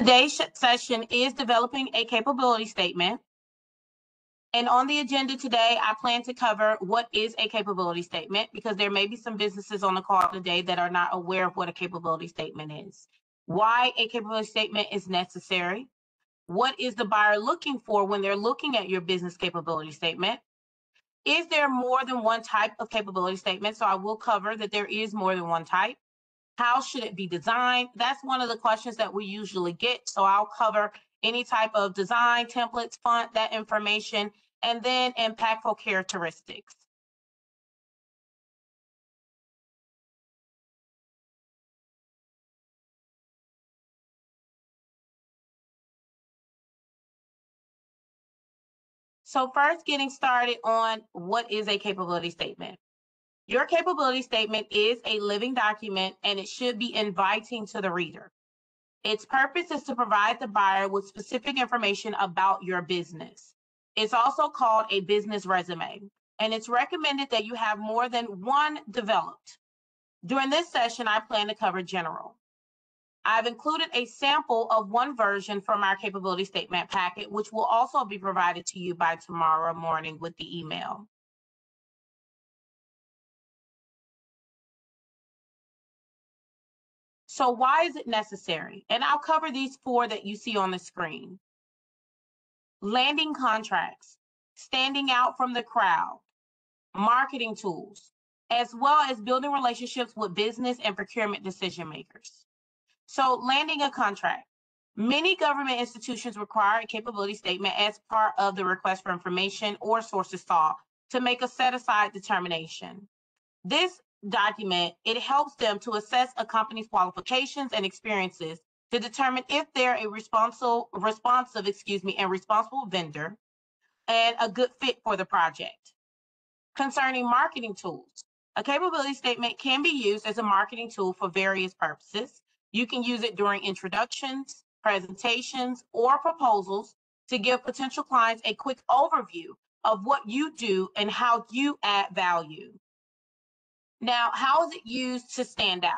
Today's session is developing a capability statement. And on the agenda today, I plan to cover what is a capability statement, because there may be some businesses on the call today that are not aware of what a capability statement is, why a capability statement is necessary, what is the buyer looking for when they're looking at your business capability statement, is there more than one type of capability statement? So I will cover that there is more than one type. How should it be designed? That's one of the questions that we usually get. So I'll cover any type of design, templates, font, that information, and then impactful characteristics. So first, getting started on what is a capability statement. Your capability statement is a living document, and it should be inviting to the reader. Its purpose is to provide the buyer with specific information about your business. It's also called a business resume, and it's recommended that you have more than one developed. During this session, I plan to cover general. I've included a sample of one version from our capability statement packet, which will also be provided to you by tomorrow morning with the email. So why is it necessary? And I'll cover these four that you see on the screen. Landing contracts, standing out from the crowd, marketing tools, as well as building relationships with business and procurement decision makers. So landing a contract. Many government institutions require a capability statement as part of the request for information or sources sought to make a set-aside determination. This document, it helps them to assess a company's qualifications and experiences to determine if they're a responsible vendor and a good fit for the project. Concerning marketing tools, a capability statement can be used as a marketing tool for various purposes. You can use it during introductions, presentations, or proposals to give potential clients a quick overview of what you do and how you add value. Now, how is it used to stand out?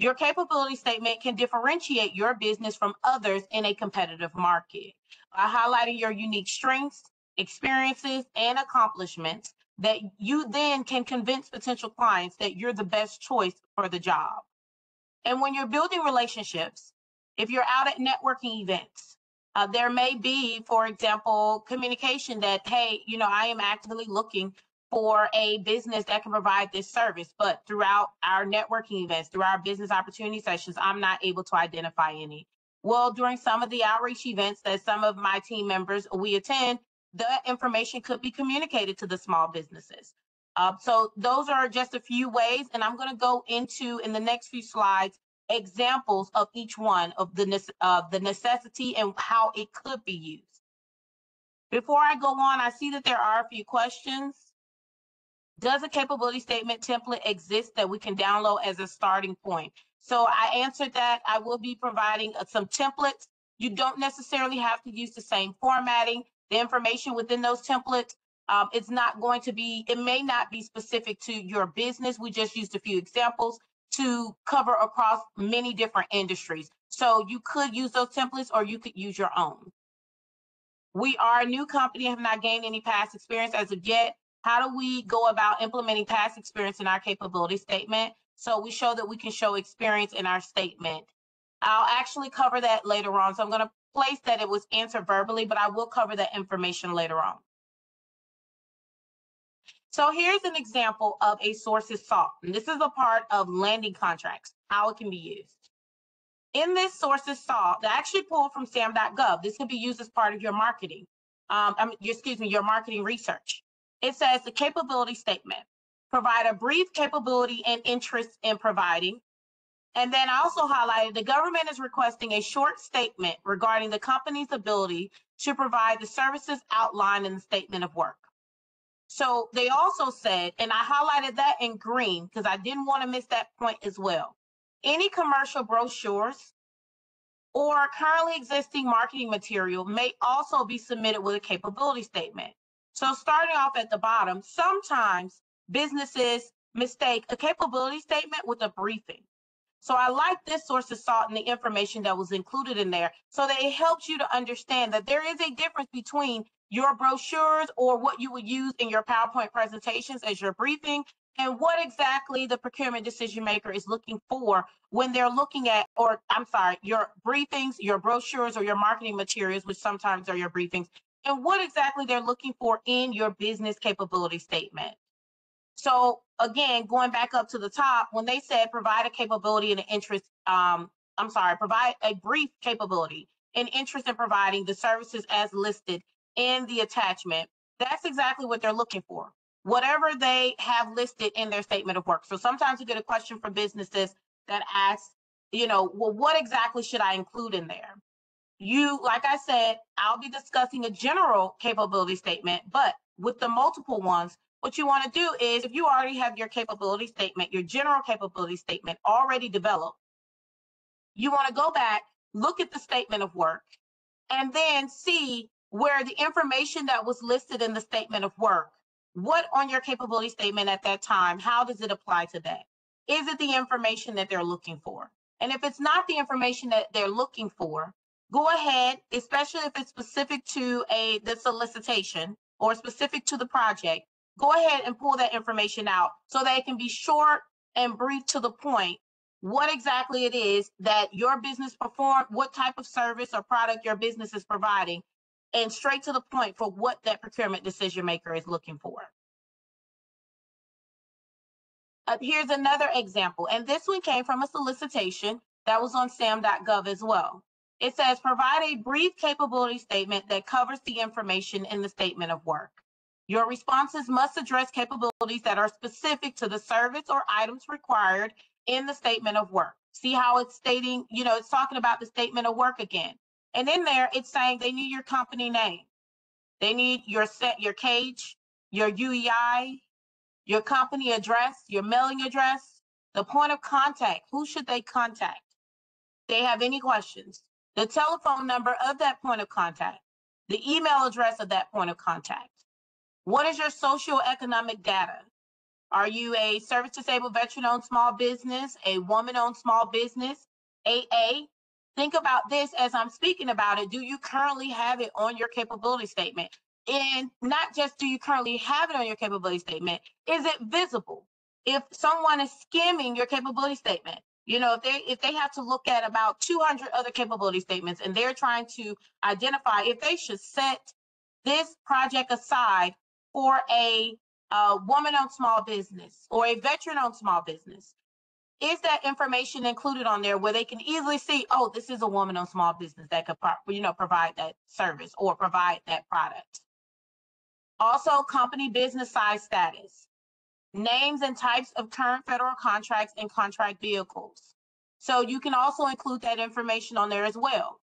Your capability statement can differentiate your business from others in a competitive market by highlighting your unique strengths, experiences, and accomplishments that you then can convince potential clients that you're the best choice for the job. And when you're building relationships, if you're out at networking events, there may be, for example, communication that, hey, you know, I am actively looking for a business that can provide this service, but throughout our networking events, through our business opportunity sessions, I'm not able to identify any. Well, during some of the outreach events that some of my team members we attend, the information could be communicated to the small businesses. So those are just a few ways, and I'm going to go into, in the next few slides, examples of each one of the necessity and how it could be used. Before I go on, I see that there are a few questions. Does a capability statement template exist that we can download as a starting point? So I answered that. I will be providing some templates. You don't necessarily have to use the same formatting. The information within those templates, it's not going to be, it may not be specific to your business. We just used a few examples to cover across many different industries. So you could use those templates or you could use your own. We are a new company, have not gained any past experience as of yet. How do we go about implementing past experience in our capability statement? So we show that we can show experience in our statement. I'll actually cover that later on. So I'm going to place that it was answered verbally, but I will cover that information later on. So here's an example of a sources sought. And this is a part of landing contracts, how it can be used. In this sources sought, they actually pulled from SAM.gov. This can be used as part of your marketing, your marketing research. It says the capability statement, provide a brief capability and interest in providing. And then I also highlighted the government is requesting a short statement regarding the company's ability to provide the services outlined in the statement of work. So they also said, and I highlighted that in green because I didn't want to miss that point as well. Any commercial brochures or currently existing marketing material may also be submitted with a capability statement. So starting off at the bottom, sometimes businesses mistake a capability statement with a briefing. So I like this source of SALT and the information that was included in there so that it helps you to understand that there is a difference between your brochures or what you would use in your PowerPoint presentations as your briefing and what exactly the procurement decision maker is looking for when they're looking at, or I'm sorry, your briefings, your brochures, or your marketing materials, which sometimes are your briefings, and what exactly they're looking for in your business capability statement. So again, going back up to the top, when they said provide a capability and an interest, provide a brief capability and interest in providing the services as listed in the attachment, that's exactly what they're looking for. Whatever they have listed in their statement of work. So sometimes you get a question from businesses that asks, you know, well, what exactly should I include in there? You, like I said, I'll be discussing a general capability statement, but with the multiple ones, what you want to do is if you already have your capability statement, your general capability statement already developed, you want to go back, look at the statement of work, and then see where the information that was listed in the statement of work, what on your capability statement at that time, how does it apply to that? Is it the information that they're looking for? And if it's not the information that they're looking for, go ahead, especially if it's specific to the solicitation or specific to the project, go ahead and pull that information out so that it can be short and brief to the point what exactly it is that your business performed, what type of service or product your business is providing, and straight to the point for what that procurement decision maker is looking for. Here's another example, and this one came from a solicitation that was on SAM.gov as well. It says, provide a brief capability statement that covers the information in the statement of work. Your responses must address capabilities that are specific to the service or items required in the statement of work. See how it's stating, you know, it's talking about the statement of work again. And in there, it's saying they need your company name. They need your CAGE, your UEI, your company address, your mailing address, the point of contact. Who should they contact? They have any questions? The telephone number of that point of contact, the email address of that point of contact. What is your socioeconomic data? Are you a service-disabled veteran-owned small business, a woman-owned small business, AA? Think about this as I'm speaking about it. Do you currently have it on your capability statement? And not just do you currently have it on your capability statement, is it visible? If someone is skimming your capability statement, you know, if they have to look at about 200 other capability statements and they're trying to identify if they should set this project aside for a woman-owned small business or a veteran-owned small business, is that information included on there where they can easily see, oh, this is a woman-owned small business that could, you know, provide that service or provide that product. Also, company business size status, names and types of current federal contracts and contract vehicles. So you can also include that information on there as well.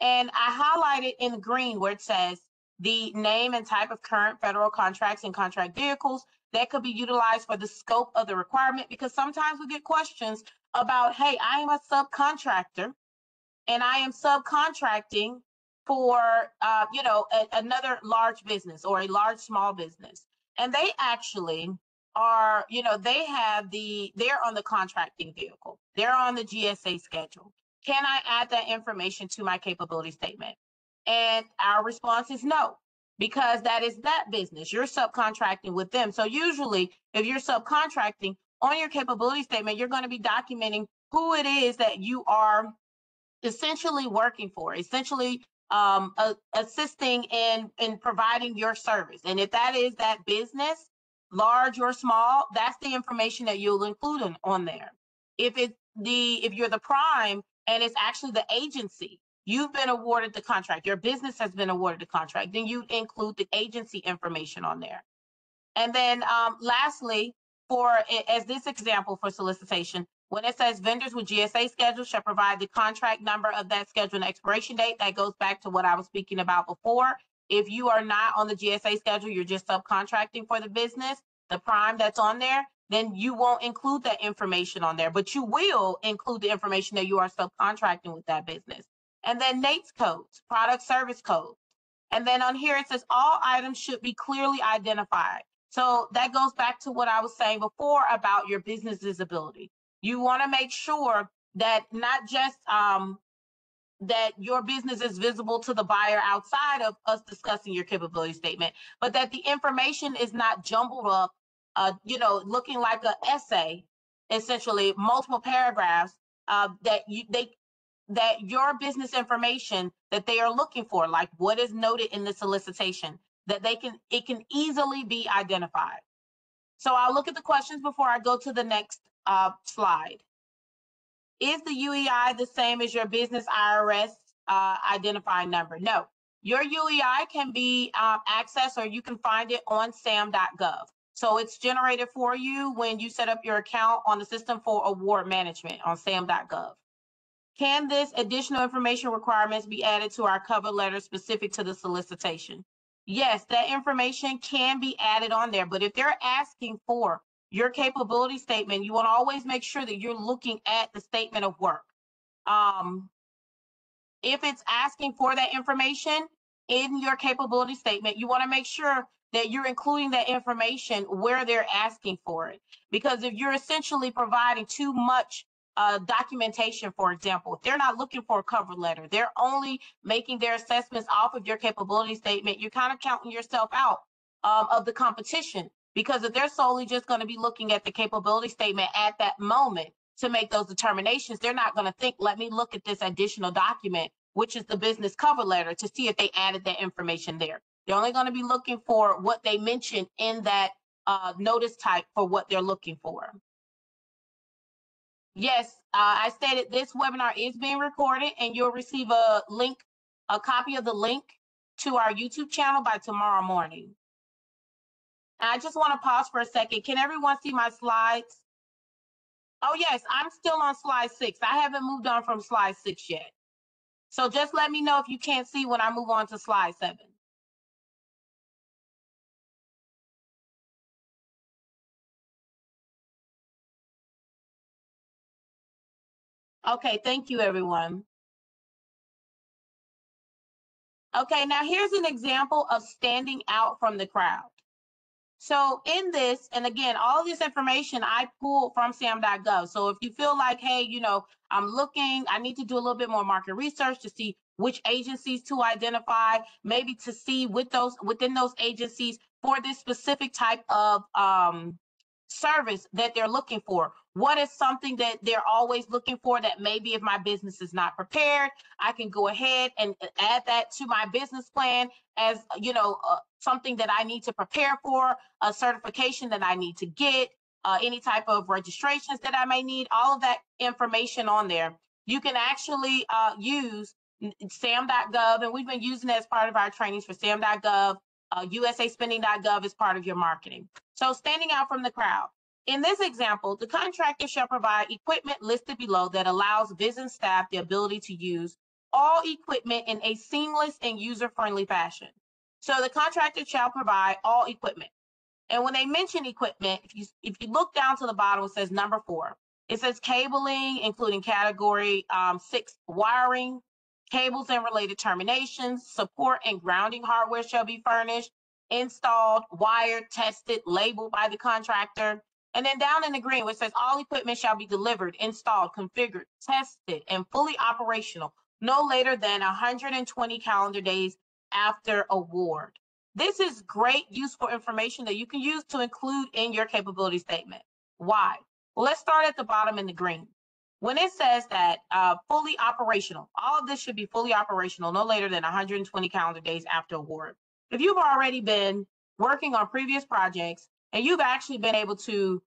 And I highlighted in green where it says the name and type of current federal contracts and contract vehicles that could be utilized for the scope of the requirement, because sometimes we get questions about, hey, I am a subcontractor and I am subcontracting for, you know, another large business or a large small business. And they actually are, you know, they're on the contracting vehicle. They're on the GSA schedule. Can I add that information to my capability statement? And our response is no, because that is that business. You're subcontracting with them. So usually if you're subcontracting on your capability statement, you're going to be documenting who it is that you are essentially working for, essentially assisting in providing your service. And if that is that business, large or small, that's the information that you'll include on there. If you're the prime and it's actually the agency, you've been awarded the contract, your business has been awarded the contract, then you include the agency information on there. And then lastly, as this example for solicitation, when it says vendors with GSA schedule shall provide the contract number of that schedule and expiration date, that goes back to what I was speaking about before. If you are not on the GSA schedule, you're just subcontracting for the business, the prime that's on there, then you won't include that information on there, but you will include the information that you are subcontracting with that business. And then NAICS codes, product service codes. And then on here, it says all items should be clearly identified. So that goes back to what I was saying before about your business visibility. You want to make sure that not just that your business is visible to the buyer outside of us discussing your capability statement, but that the information is not jumbled up, looking like an essay, essentially multiple paragraphs that your business information that they are looking for, like what is noted in the solicitation, that it can easily be identified. So I'll look at the questions before I go to the next slide. Is the UEI the same as your business IRS identifying number? No, your UEI can be accessed, or you can find it on SAM.gov. So it's generated for you when you set up your account on the system for award management on SAM.gov. Can this additional information requirements be added to our cover letter specific to the solicitation? Yes, that information can be added on there, but if they're asking for your capability statement, you want to always make sure that you're looking at the statement of work. If it's asking for that information in your capability statement, you want to make sure that you're including that information where they're asking for it. Because if you're essentially providing too much documentation, for example, if they're not looking for a cover letter, they're only making their assessments off of your capability statement, you're kind of counting yourself out of the competition. Because if they're solely just going to be looking at the capability statement at that moment to make those determinations, they're not going to think, let me look at this additional document, which is the business cover letter, to see if they added that information there. They're only going to be looking for what they mentioned in that notice type for what they're looking for. Yes, I stated this webinar is being recorded, and you'll receive a link, a copy of the link to our YouTube channel by tomorrow morning. I just want to pause for a second. Can everyone see my slides? Oh, yes, I'm still on slide 6. I haven't moved on from slide 6 yet. So just let me know if you can't see when I move on to slide 7. Okay, thank you, everyone. Okay, now here's an example of standing out from the crowd. So in this, and again, all this information I pulled from SAM.gov. So if you feel like, hey, I'm looking, I need to do a little bit more market research to see which agencies to identify, maybe to see with those within those agencies for this specific type of service that they're looking for. What is something that they're always looking for that maybe if my business is not prepared, I can go ahead and add that to my business plan as, something that I need to prepare for, a certification that I need to get, any type of registrations that I may need, all of that information on there. You can actually use SAM.gov, and we've been using it as part of our trainings for SAM.gov. USAspending.gov is part of your marketing. So standing out from the crowd. In this example, the contractor shall provide equipment listed below that allows business staff the ability to use all equipment in a seamless and user-friendly fashion. So the contractor shall provide all equipment. And when they mention equipment, if you look down to the bottom, it says number 4. It says cabling, including category 6 wiring, cables and related terminations, support and grounding hardware shall be furnished, installed, wired, tested, labeled by the contractor. And then down in the green, where it says all equipment shall be delivered, installed, configured, tested, and fully operational no later than 120 calendar days after award. This is great, useful information that you can use to include in your capability statement. Why? Well, let's start at the bottom in the green. When it says that fully operational, all of this should be fully operational no later than 120 calendar days after award. If you've already been working on previous projects and you've actually been able to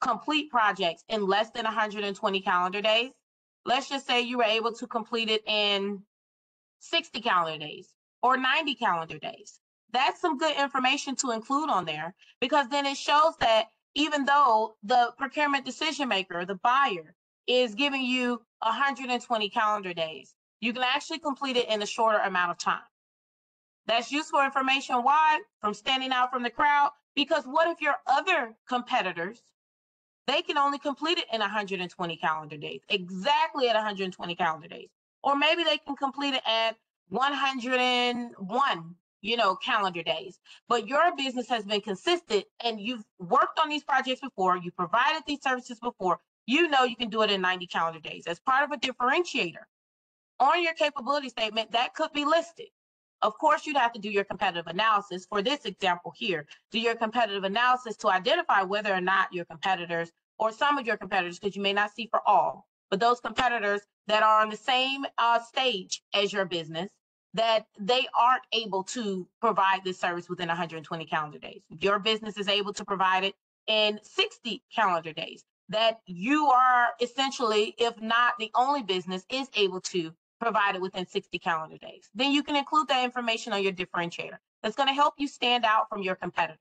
complete projects in less than 120 calendar days, let's just say you were able to complete it in 60 calendar days or 90 calendar days. That's some good information to include on there, because then it shows that even though the procurement decision maker, the buyer, is giving you 120 calendar days, you can actually complete it in a shorter amount of time. That's useful information. Why? From standing out from the crowd, because what if your other competitors, they can only complete it in 120 calendar days, exactly at 120 calendar days, or maybe they can complete it at 101, calendar days. But your business has been consistent and you've worked on these projects before, you provided these services before, you know you can do it in 90 calendar days. As part of a differentiator on your capability statement, that could be listed. Of course, you'd have to do your competitive analysis. For this example here, do your competitive analysis to identify whether or not your competitors or some of your competitors, because you may not see for all, but those competitors that are on the same stage as your business, that they aren't able to provide this service within 120 calendar days. Your business is able to provide it in 60 calendar days, that you are essentially, if not the only business, is able to provide it within 60 calendar days. Then you can include that information on your differentiator. That's going to help you stand out from your competitors.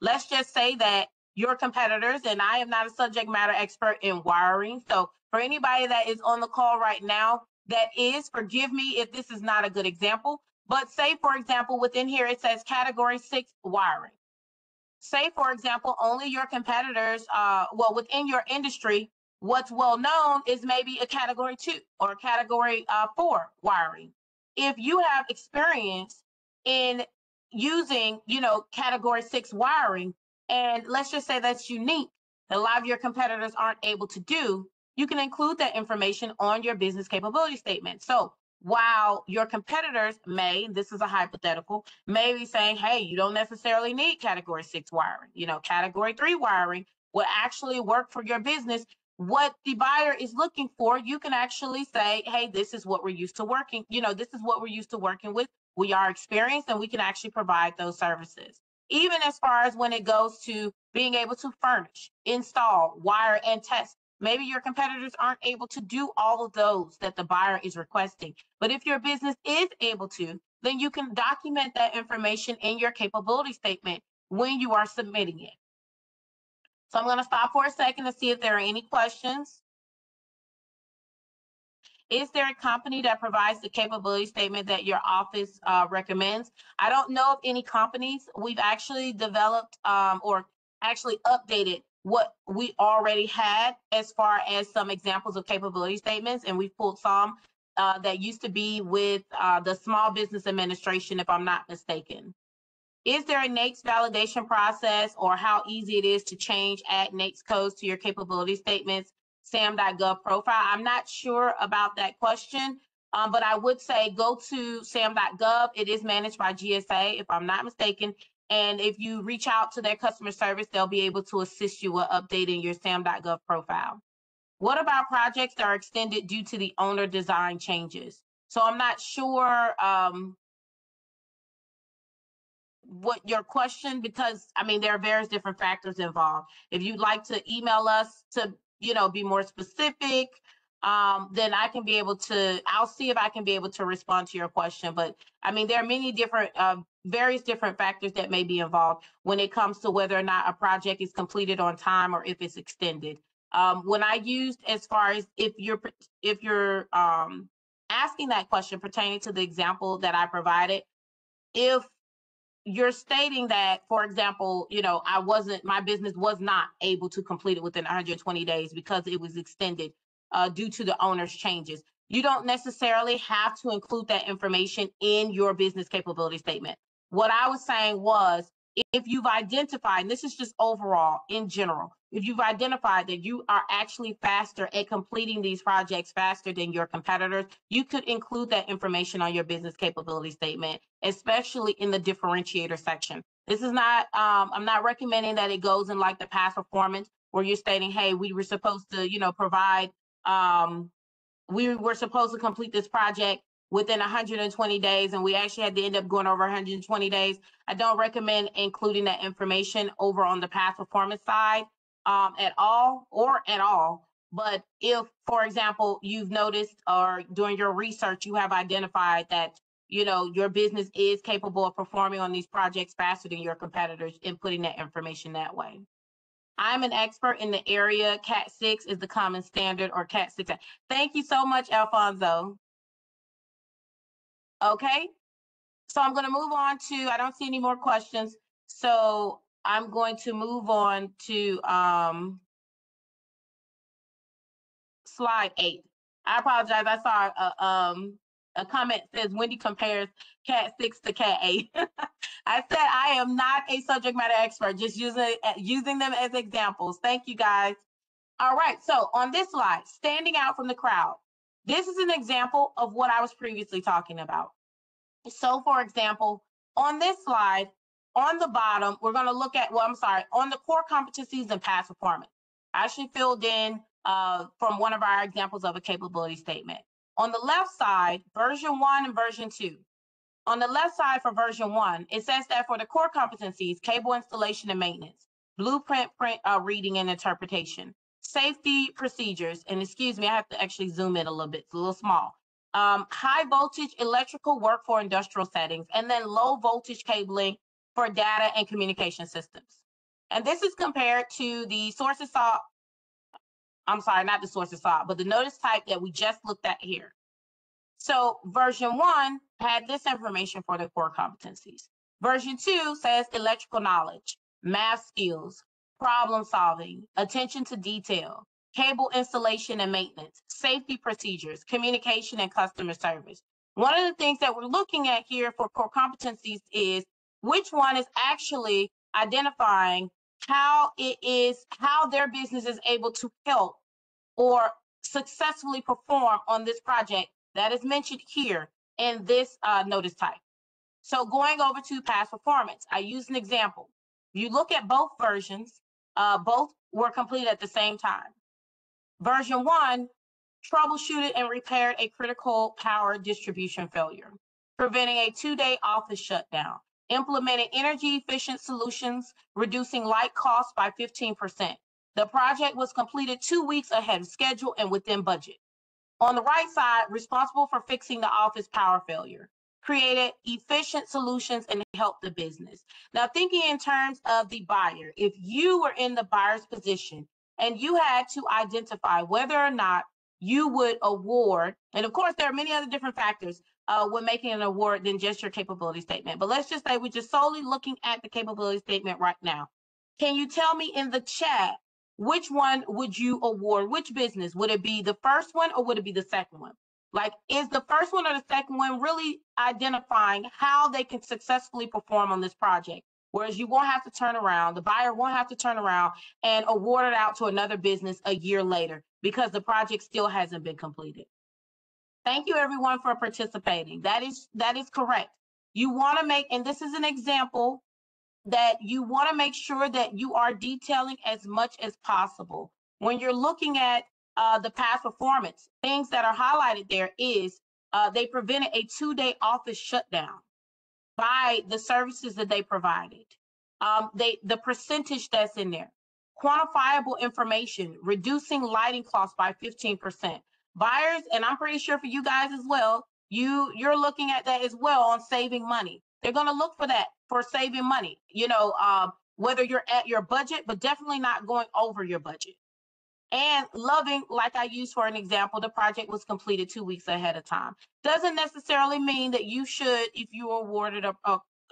Let's just say that your competitors, and I am not a subject matter expert in wiring, so for anybody that is on the call right now, that is, forgive me if this is not a good example, but say, for example, within here, it says category 6 wiring. Say, for example, only your competitors, well, within your industry, what's well known is maybe a category 2 or a category 4 wiring. If you have experience in using, you know, category 6 wiring, and let's just say that's unique, that a lot of your competitors aren't able to do, you can include that information on your business capability statement. So while your competitors may, this is a hypothetical, may be saying, hey, you don't necessarily need category 6 wiring, you know, category 3 wiring will actually work for your business. What the buyer is looking for, you can actually say, hey, this is what we're used to working, you know, this is what we're used to working with. We are experienced and we can actually provide those services. Even as far as when it goes to being able to furnish, install, wire, and test, maybe your competitors aren't able to do all of those that the buyer is requesting. But if your business is able to, then you can document that information in your capability statement when you are submitting it. So I'm going to stop for a second to see if there are any questions. Is there a company that provides the capability statement that your office recommends? I don't know of any companies. We've actually developed or actually updated what we already had as far as some examples of capability statements, and we pulled some that used to be with the Small Business Administration, if I'm not mistaken. Is there a NAICS validation process or how easy it is to change, add NAICS codes to your capability statements, SAM.gov profile? I'm not sure about that question, but I would say go to SAM.gov. It is managed by GSA, if I'm not mistaken. And if you reach out to their customer service, they'll be able to assist you with updating your SAM.gov profile. What about projects that are extended due to the owner design changes? So I'm not sure what your question, because I mean, there are various different factors involved. If you'd like to email us to, you know, be more specific, then I can be able to, I'll see if I can be able to respond to your question. But I mean, there are many different, various different factors that may be involved when it comes to whether or not a project is completed on time or if it's extended. When I used as far as if you're asking that question pertaining to the example that I provided, if you're stating that, for example, you know, my business was not able to complete it within 120 days because it was extended due to the owner's changes. You don't necessarily have to include that information in your business capability statement. What I was saying was, if you've identified, and this is just overall in general, if you've identified that you are actually faster at completing these projects faster than your competitors, you could include that information on your business capability statement, especially in the differentiator section. This is not, I'm not recommending that it goes in like the past performance where you're stating, hey, we were supposed to, you know, provide, we were supposed to complete this project within 120 days, and we actually had to end up going over 120 days. I don't recommend including that information over on the past performance side at all. But if, for example, you've noticed or during your research, you have identified that, you know, your business is capable of performing on these projects faster than your competitors, and putting that information that way. I'm an expert in the area. Cat 6 is the common standard, or Cat 6. Thank you so much, Alfonso. Okay, so I'm going to move on to, I don't see any more questions, so I'm going to move on to slide 8. I apologize. I saw a comment says Wendy compares Cat 6 to Cat 8. I said I am not a subject matter expert, just using them as examples. Thank you guys. All right, so on this slide, standing out from the crowd. This is an example of what I was previously talking about. So for example, on this slide, on the bottom, we're gonna look at, well, I'm sorry, on the core competencies and past performance. I actually filled in from one of our examples of a capability statement. On the left side, version 1 and version 2. On the left side for version 1, it says that for the core competencies, cable installation and maintenance, blueprint reading and interpretation, safety procedures, and excuse me, I have to actually zoom in a little bit, it's a little small. High voltage electrical work for industrial settings, and then low voltage cabling for data and communication systems. And this is compared to the sources sought, I'm sorry, not the sources sought, but the notice type that we just looked at here. So version 1 had this information for the core competencies. Version 2 says electrical knowledge, math skills, problem solving, attention to detail, cable installation and maintenance, safety procedures, communication and customer service. One of the things that we're looking at here for core competencies is which one is actually identifying how their business is able to help or successfully perform on this project that is mentioned here in this notice type. So going over to past performance, I used an example. You look at both versions, both were completed at the same time. Version 1 troubleshooted and repaired a critical power distribution failure, preventing a 2-day office shutdown, implemented energy efficient solutions, reducing light costs by 15%. The project was completed 2 weeks ahead of schedule and within budget. On the right side, responsible for fixing the office power failure, created efficient solutions and helped the business. Now, thinking in terms of the buyer, if you were in the buyer's position and you had to identify whether or not you would award, and of course, there are many other different factors when making an award than just your capability statement. But let's just say we're just solely looking at the capability statement right now. Can you tell me in the chat, which one would you award? Which business? Would it be the first one or would it be the second one? Like, is the first one or the second one really identifying how they can successfully perform on this project? Whereas you won't have to turn around, the buyer won't have to turn around and award it out to another business a year later because the project still hasn't been completed. Thank you everyone for participating. That is correct. You want to make, and this is an example that you want to make sure that you are detailing as much as possible. When you're looking at the past performance, things that are highlighted there is they prevented a 2-day office shutdown by the services that they provided. The percentage that's in there, quantifiable information, reducing lighting costs by 15%. Buyers, and I'm pretty sure for you guys as well, you're looking at that as well on saving money. They're going to look for that for saving money, you know, whether you're at your budget, but definitely not going over your budget. And loving, like I used for an example, the project was completed 2 weeks ahead of time. Doesn't necessarily mean that you should, if you were awarded a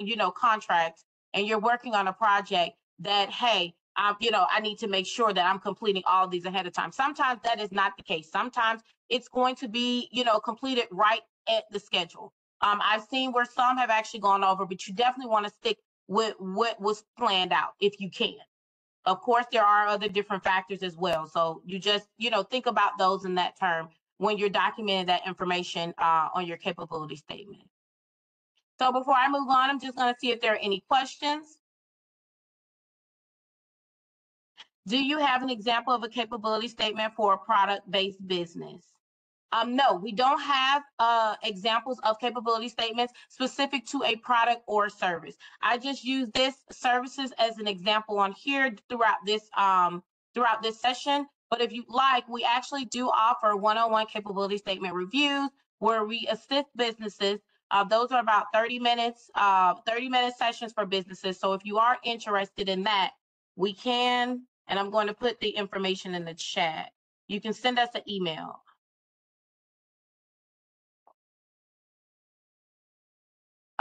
you know, contract and you're working on a project that, hey, you know, I need to make sure that I'm completing all these ahead of time. Sometimes that is not the case. Sometimes it's going to be, you know, completed right at the schedule. I've seen where some have actually gone over, but you definitely want to stick with what was planned out if you can. Of course, there are other different factors as well. So you just, you know, think about those in that term when you're documenting that information on your capability statement. So before I move on, I'm just going to see if there are any questions. Do you have an example of a capability statement for a product-based business? No, we don't have examples of capability statements specific to a product or service. I just use this services as an example on here throughout this session. But if you like, we actually do offer one-on-one capability statement reviews where we assist businesses. Those are about 30-minute sessions for businesses. So if you are interested in that, we can, and I'm going to put the information in the chat. You can send us an email.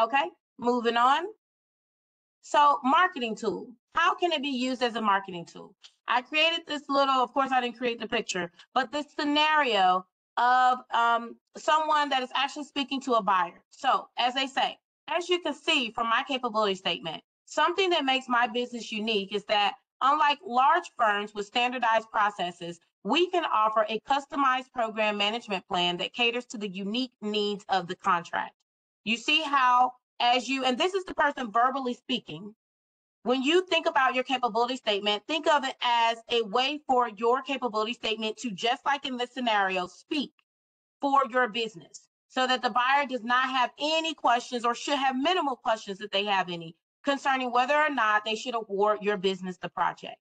Okay, moving on. So marketing tool, how can it be used as a marketing tool? I created this little, of course I didn't create the picture, but this scenario of someone that is actually speaking to a buyer. So as they say, as you can see from my capability statement, something that makes my business unique is that Unlike large firms with standardized processes, we can offer a customized program management plan that caters to the unique needs of the contract. You see how, as you, and this is the person verbally speaking, when you think about your capability statement, think of it as a way for your capability statement to, just like in this scenario, speak for your business so that the buyer does not have any questions, or should have minimal questions if they have any, concerning whether or not they should award your business the project.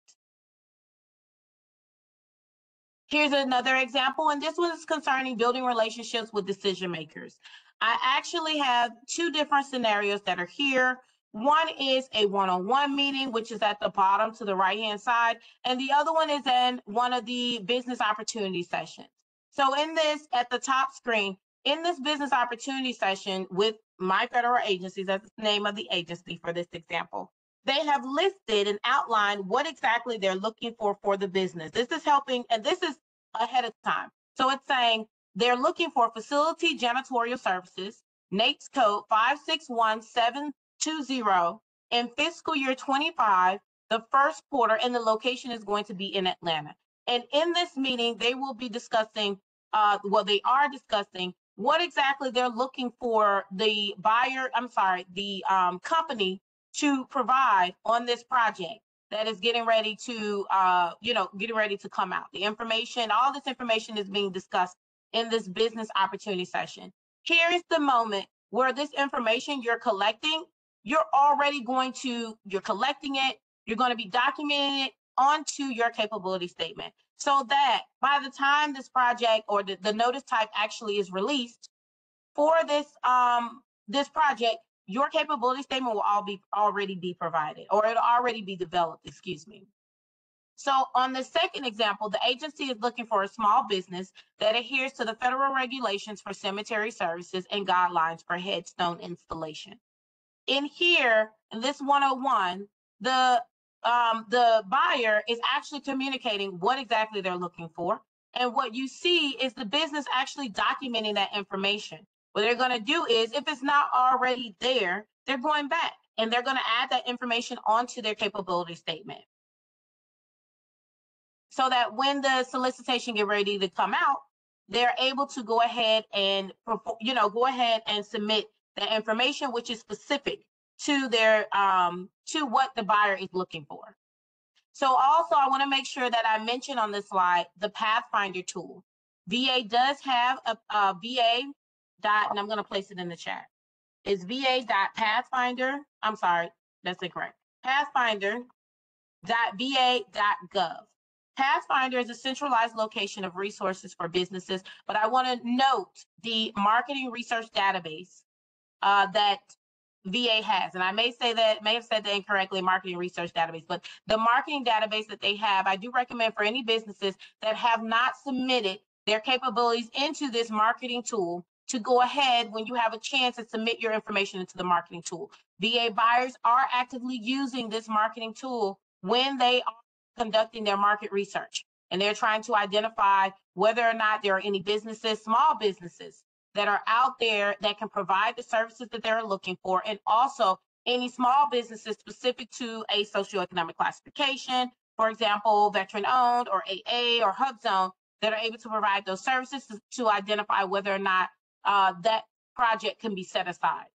Here's another example, and this one is concerning building relationships with decision makers. I actually have two different scenarios that are here. One is a one-on-one meeting, which is at the bottom to the right-hand side, and the other one is in one of the business opportunity sessions. So in this, at the top screen, in this business opportunity session with my federal agencies, that's the name of the agency for this example, they have listed and outlined what exactly they're looking for the business. This is helping, and this is ahead of time. So it's saying they're looking for facility janitorial services, NAICS code 561720, in fiscal year 25, the first quarter, and the location is going to be in Atlanta. And in this meeting, they will be discussing, well, they are discussing what exactly they're looking for the buyer, I'm sorry, the company to provide on this project that is getting ready to, getting ready to come out. The information, all this information is being discussed in this business opportunity session. Here is the moment where this information you're collecting, you're already going to, you're collecting it, you're going to be documenting it onto your capability statement, so that by the time this project or the notice type actually is released for this this project, your capability statement will already be provided, or it'll already be developed, excuse me. So on the second example, the agency is looking for a small business that adheres to the federal regulations for cemetery services and guidelines for headstone installation. In here, in this 101, the buyer is actually communicating what exactly they're looking for. And what you see is the business actually documenting that information. What they're going to do is, if it's not already there, they're going back and they're going to add that information onto their capability statement, so that when the solicitation get ready to come out, they're able to go ahead and, you know, go ahead and submit the information which is specific to their to what the buyer is looking for. So also, I want to make sure that I mention on this slide the Pathfinder tool. VA does have a VA dot, and I'm going to place it in the chat. It's VA.Pathfinder. I'm sorry, that's incorrect. Pathfinder.va.gov. Pathfinder is a centralized location of resources for businesses, but I want to note the marketing research database that VA has, and I may say that, may have said that incorrectly, marketing research database, but the marketing database that they have, I do recommend for any businesses that have not submitted their capabilities into this marketing tool to go ahead, when you have a chance, to submit your information into the marketing tool. VA buyers are actively using this marketing tool when they are conducting their market research, and they're trying to identify whether or not there are any businesses, small businesses, that are out there that can provide the services that they're looking for, and also any small businesses specific to a socioeconomic classification, for example, veteran-owned or AA or HUBZone, that are able to provide those services to identify whether or not that project can be set aside.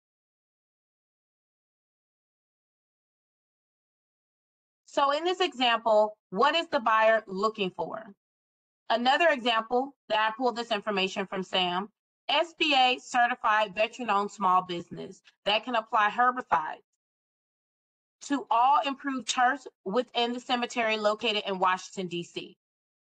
So in this example, what is the buyer looking for? Another example that I pulled this information from SAM, SBA certified veteran-owned small business that can apply herbicides to all improved turfs within the cemetery located in Washington, D.C.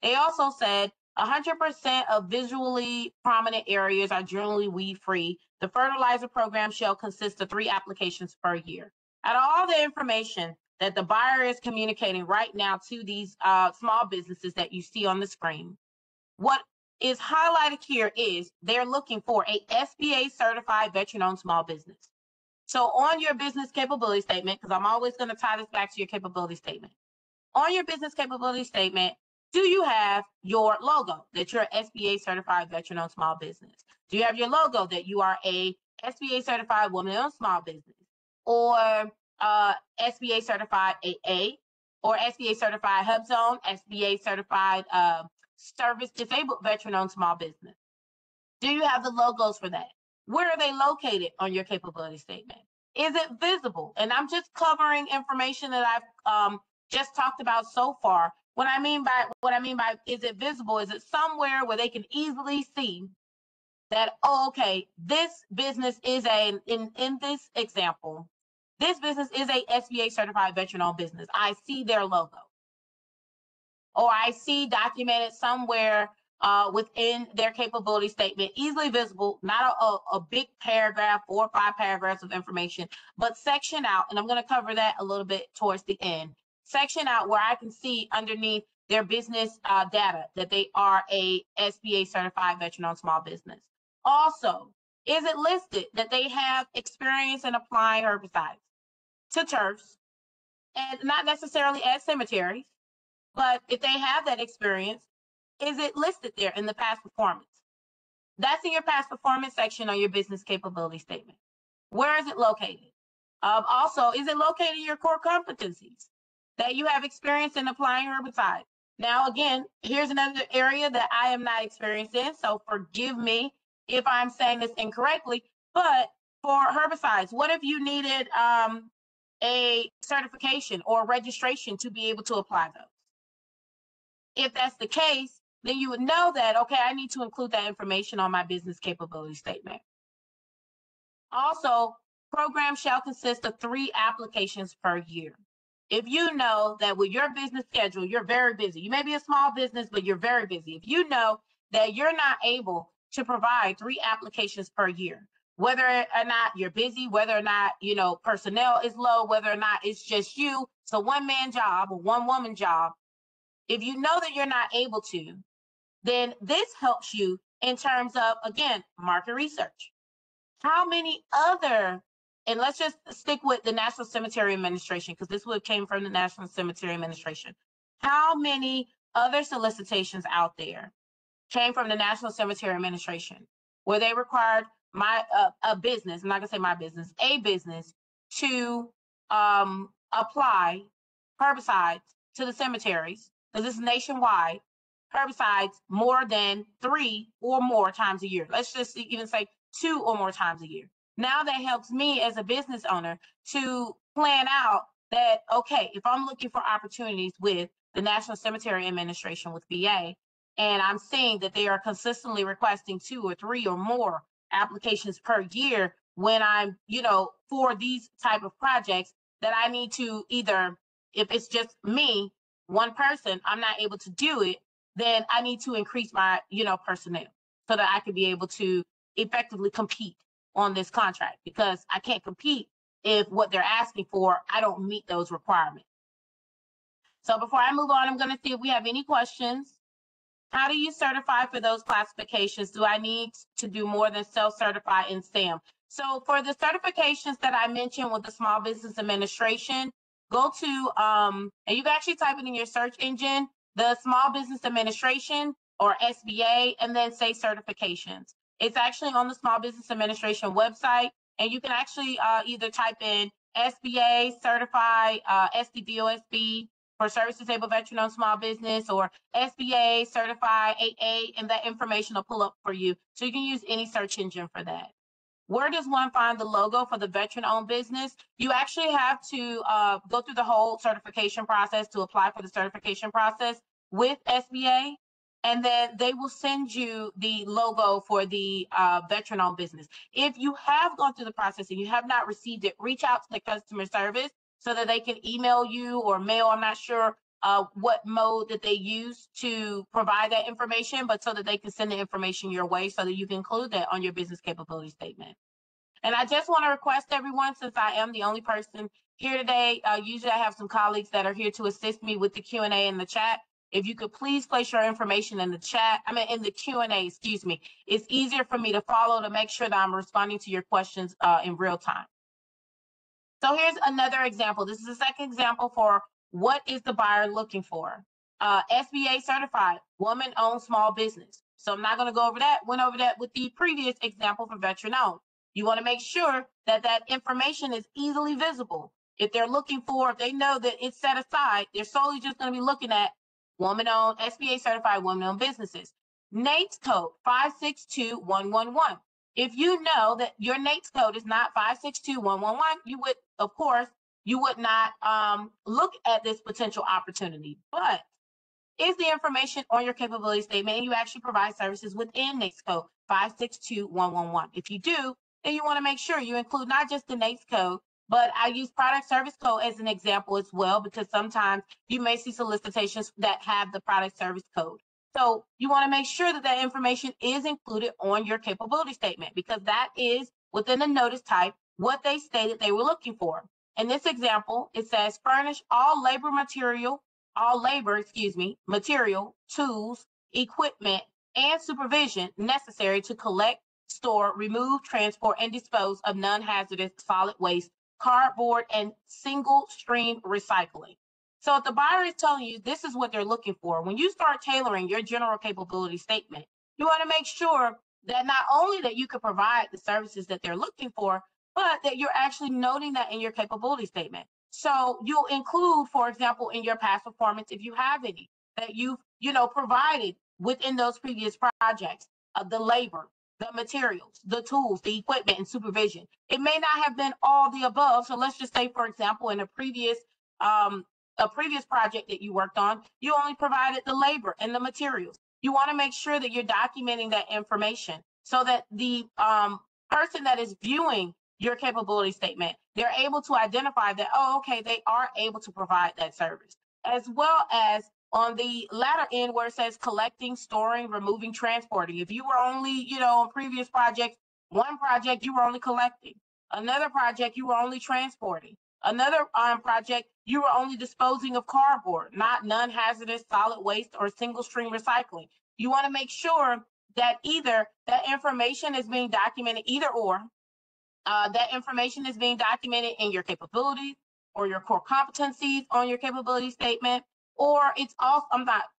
They also said 100% of visually prominent areas are generally weed-free. The fertilizer program shall consist of 3 applications per year. Out of all the information that the buyer is communicating right now to these small businesses that you see on the screen, what is highlighted here is they're looking for a SBA certified veteran-owned small business. So on your business capability statement, because I'm always going to tie this back to your capability statement, on your business capability statement, do you have your logo that you're an SBA certified veteran-owned small business? Do you have your logo that you are a SBA certified woman-owned small business, or SBA certified AA, or SBA certified HUBZone, SBA certified service disabled veteran-owned small business? Do you have the logos for that? Where are they located on your capability statement? Is it visible? And I'm just covering information that I've just talked about so far. What I mean by is it visible? Is it somewhere where they can easily see that, oh, okay, this business is a, in this example, this business is a SBA certified veteran-owned business. I see their logo. Or I see documented somewhere within their capability statement, easily visible, not a big paragraph, 4 or 5 paragraphs of information, but section out, and I'm going to cover that a little bit towards the end, section out where I can see underneath their business data that they are a SBA certified veteran-owned small business. Also, is it listed that they have experience in applying herbicides to turfs, and not necessarily at cemeteries, but if they have that experience, is it listed there in the past performance? That's in your past performance section on your business capability statement. Where is it located? Also, is it located in your core competencies that you have experience in applying herbicides? Now, again, here's another area that I am not experienced in, so forgive me if I'm saying this incorrectly, but for herbicides, what if you needed a certification or registration to be able to apply those? If that's the case, then you would know that, okay, I need to include that information on my business capability statement. Also, programs shall consist of 3 applications per year. If you know that with your business schedule, you're very busy, you may be a small business, but you're very busy. If you know that you're not able to provide 3 applications per year, whether or not you're busy, whether or not, you know, personnel is low, whether or not it's just you, it's a one-man job or one-woman job, if you know that you're not able to, then this helps you in terms of, again, market research. How many other, and let's just stick with the National Cemetery Administration, because this would came from the National Cemetery Administration. How many other solicitations out there came from the National Cemetery Administration where they required a business, I'm not gonna say my business, a business to apply herbicides to the cemeteries, because this is nationwide, herbicides more than 3 or more times a year. Let's just even say 2 or more times a year. Now that helps me as a business owner to plan out that, okay, if I'm looking for opportunities with the National Cemetery Administration with VA, and I'm seeing that they are consistently requesting 2 or 3 or more applications per year when I'm, you know, for these type of projects, that I need to either, if it's just me, one person, I'm not able to do it, then I need to increase my, you know, personnel so that I can be able to effectively compete on this contract, because I can't compete if what they're asking for, I don't meet those requirements. So before I move on, I'm going to see if we have any questions. How do you certify for those classifications? Do I need to do more than self-certify in SAM? So for the certifications that I mentioned with the Small Business Administration, go to, and you can actually type it in your search engine, the Small Business Administration or SBA, and then say certifications. It's actually on the Small Business Administration website, and you can actually either type in SBA, certify, SDVOSB for Service Disabled Veteran Owned Small Business, or SBA, certify, AA, and that information will pull up for you. So you can use any search engine for that. Where does one find the logo for the veteran-owned business? You actually have to go through the whole certification process to apply for the certification process with SBA, and then they will send you the logo for the veteran-owned business. If you have gone through the process and you have not received it, reach out to the customer service so that they can email you or mail, I'm not sure what mode that they use to provide that information, but so that they can send the information your way so that you can include that on your business capability statement. And I just want to request everyone, since I am the only person here today, usually I have some colleagues that are here to assist me with the Q&A in the chat. If you could please place your information in the chat, I mean in the Q&A, excuse me. It's easier for me to follow to make sure that I'm responding to your questions in real time. So here's another example. This is the second example for what is the buyer looking for? SBA certified, woman-owned small business. So I'm not going to go over that. Went over that with the previous example for veteran-owned. You want to make sure that that information is easily visible. If they know that it's set aside, they're solely just going to be looking at woman-owned, SBA-certified woman-owned businesses. NAICS code 562111. If you know that your NAICS code is not 562111, you would, of course, you would not look at this potential opportunity. But is the information on your capability statement and you actually provide services within NAICS code 562111? If you do, then you want to make sure you include not just the NAICS code, but I use product service code as an example as well, because sometimes you may see solicitations that have the product service code. So you want to make sure that that information is included on your capability statement, because that is within the notice type, what they stated they were looking for. In this example, it says furnish all labor material, material, tools, equipment, and supervision necessary to collect, store, remove, transport, and dispose of non-hazardous solid waste, cardboard, and single stream recycling. So if the buyer is telling you this is what they're looking for, when you start tailoring your general capability statement, you want to make sure that not only that you can provide the services that they're looking for, but that you're actually noting that in your capability statement. So you'll include, for example, in your past performance, if you have any, that you've provided within those previous projects, of the labor, the materials, the tools, the equipment, and supervision. It may not have been all the above. So let's just say, for example, in a previous project that you worked on, you only provided the labor and the materials. You want to make sure that you're documenting that information so that the person that is viewing your capability statement, they're able to identify that, oh, okay, they are able to provide that service. As well as on the latter end where it says collecting, storing, removing, transporting. If you were only, on previous projects, one project you were only collecting, another project you were only transporting, another project you were only disposing of cardboard, not non-hazardous solid waste or single stream recycling. You want to make sure that either that information is being documented, that information is being documented in your capabilities or your core competencies on your capability statement, or it's also,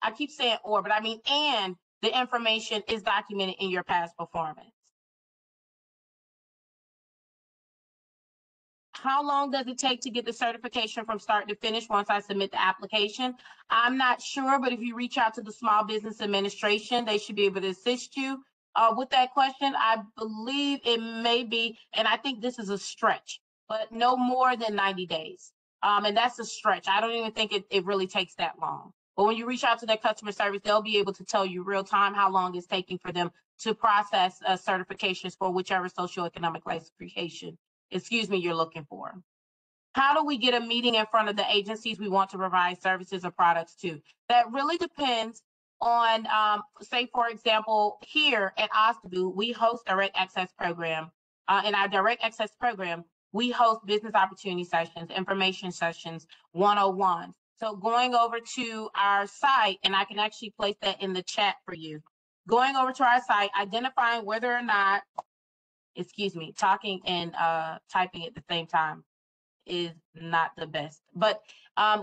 I keep saying or, but I mean, and the information is documented in your past performance. How long does it take to get the certification from start to finish once I submit the application? I'm not sure, but if you reach out to the Small Business Administration, they should be able to assist you with that question. I believe it may be, and I think this is a stretch, but no more than 90 days. And that's a stretch. I don't even think it really takes that long. But when you reach out to their customer service, they'll be able to tell you real time how long it's taking for them to process certifications for whichever socioeconomic classification, you're looking for. How do we get a meeting in front of the agencies we want to provide services or products to? That really depends on, say, for example, here at OSDBU, we host direct access program. In our direct access program, we host business opportunity sessions, information sessions, 101s. So going over to our site, and I can actually place that in the chat for you. Going over to our site, identifying whether or not, talking and typing at the same time is not the best. But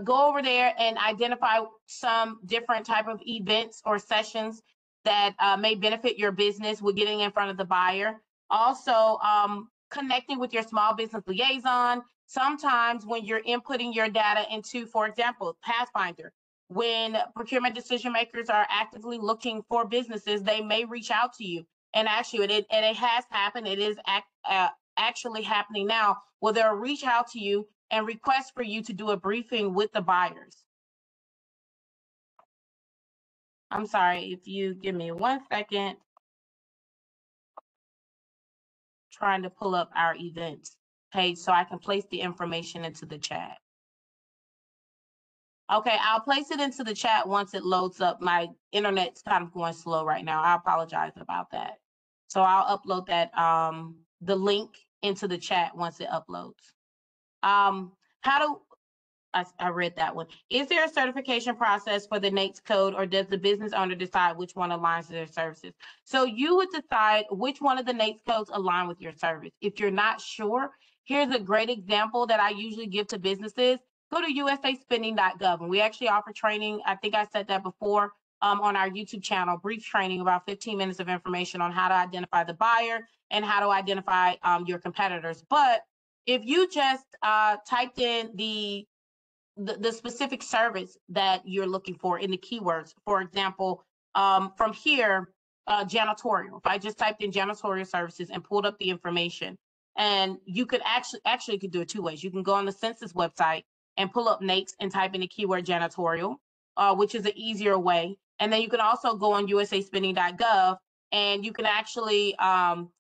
go over there and identify some different type of events or sessions that may benefit your business with getting in front of the buyer. Also, connecting with your small business liaison. Sometimes when you're inputting your data into, for example, Pathfinder, when procurement decision makers are actively looking for businesses, they may reach out to you. And actually, it has happened. It is actually happening now, where they'll reach out to you and request for you to do a briefing with the buyers. I'm sorry, if you give me one second. Trying to pull up our events page so I can place the information into the chat. Okay, I'll place it into the chat once it loads up. My internet's kind of going slow right now. I apologize about that. So I'll upload that the link into the chat once it uploads. I read that one. Is there a certification process for the NAICS code, or does the business owner decide which one aligns to their services? So you would decide which one of the NAICS codes align with your service. If you're not sure, here's a great example that I usually give to businesses. Go to USAspending.gov, and we actually offer training. I think I said that before on our YouTube channel, brief training, about 15 minutes of information on how to identify the buyer and how to identify your competitors. But if you just typed in the specific service that you're looking for in the keywords, for example, from here, janitorial, if I just typed in janitorial services and pulled up the information, and you could actually could do it two ways. You can go on the census website and pull up NAICS and type in the keyword janitorial, which is an easier way. And then you can also go on USAspending.gov and you can actually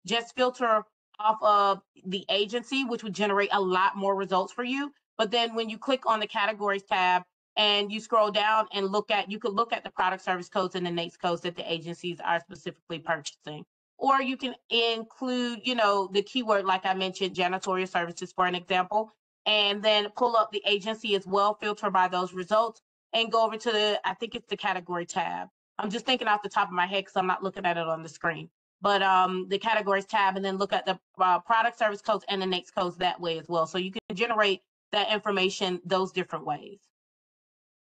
just filter off of the agency, which would generate a lot more results for you. But then when you click on the categories tab and you scroll down and look at, you could look at the product service codes and the NAICS codes that the agencies are specifically purchasing. Or you can include, you know, the keyword, like I mentioned, janitorial services, for an example, and then pull up the agency as well, filter by those results, and go over to the, I think it's the category tab. I'm just thinking off the top of my head because I'm not looking at it on the screen, but the categories tab, and then look at the product service codes and the NAICS codes that way as well. So you can generate that information those different ways.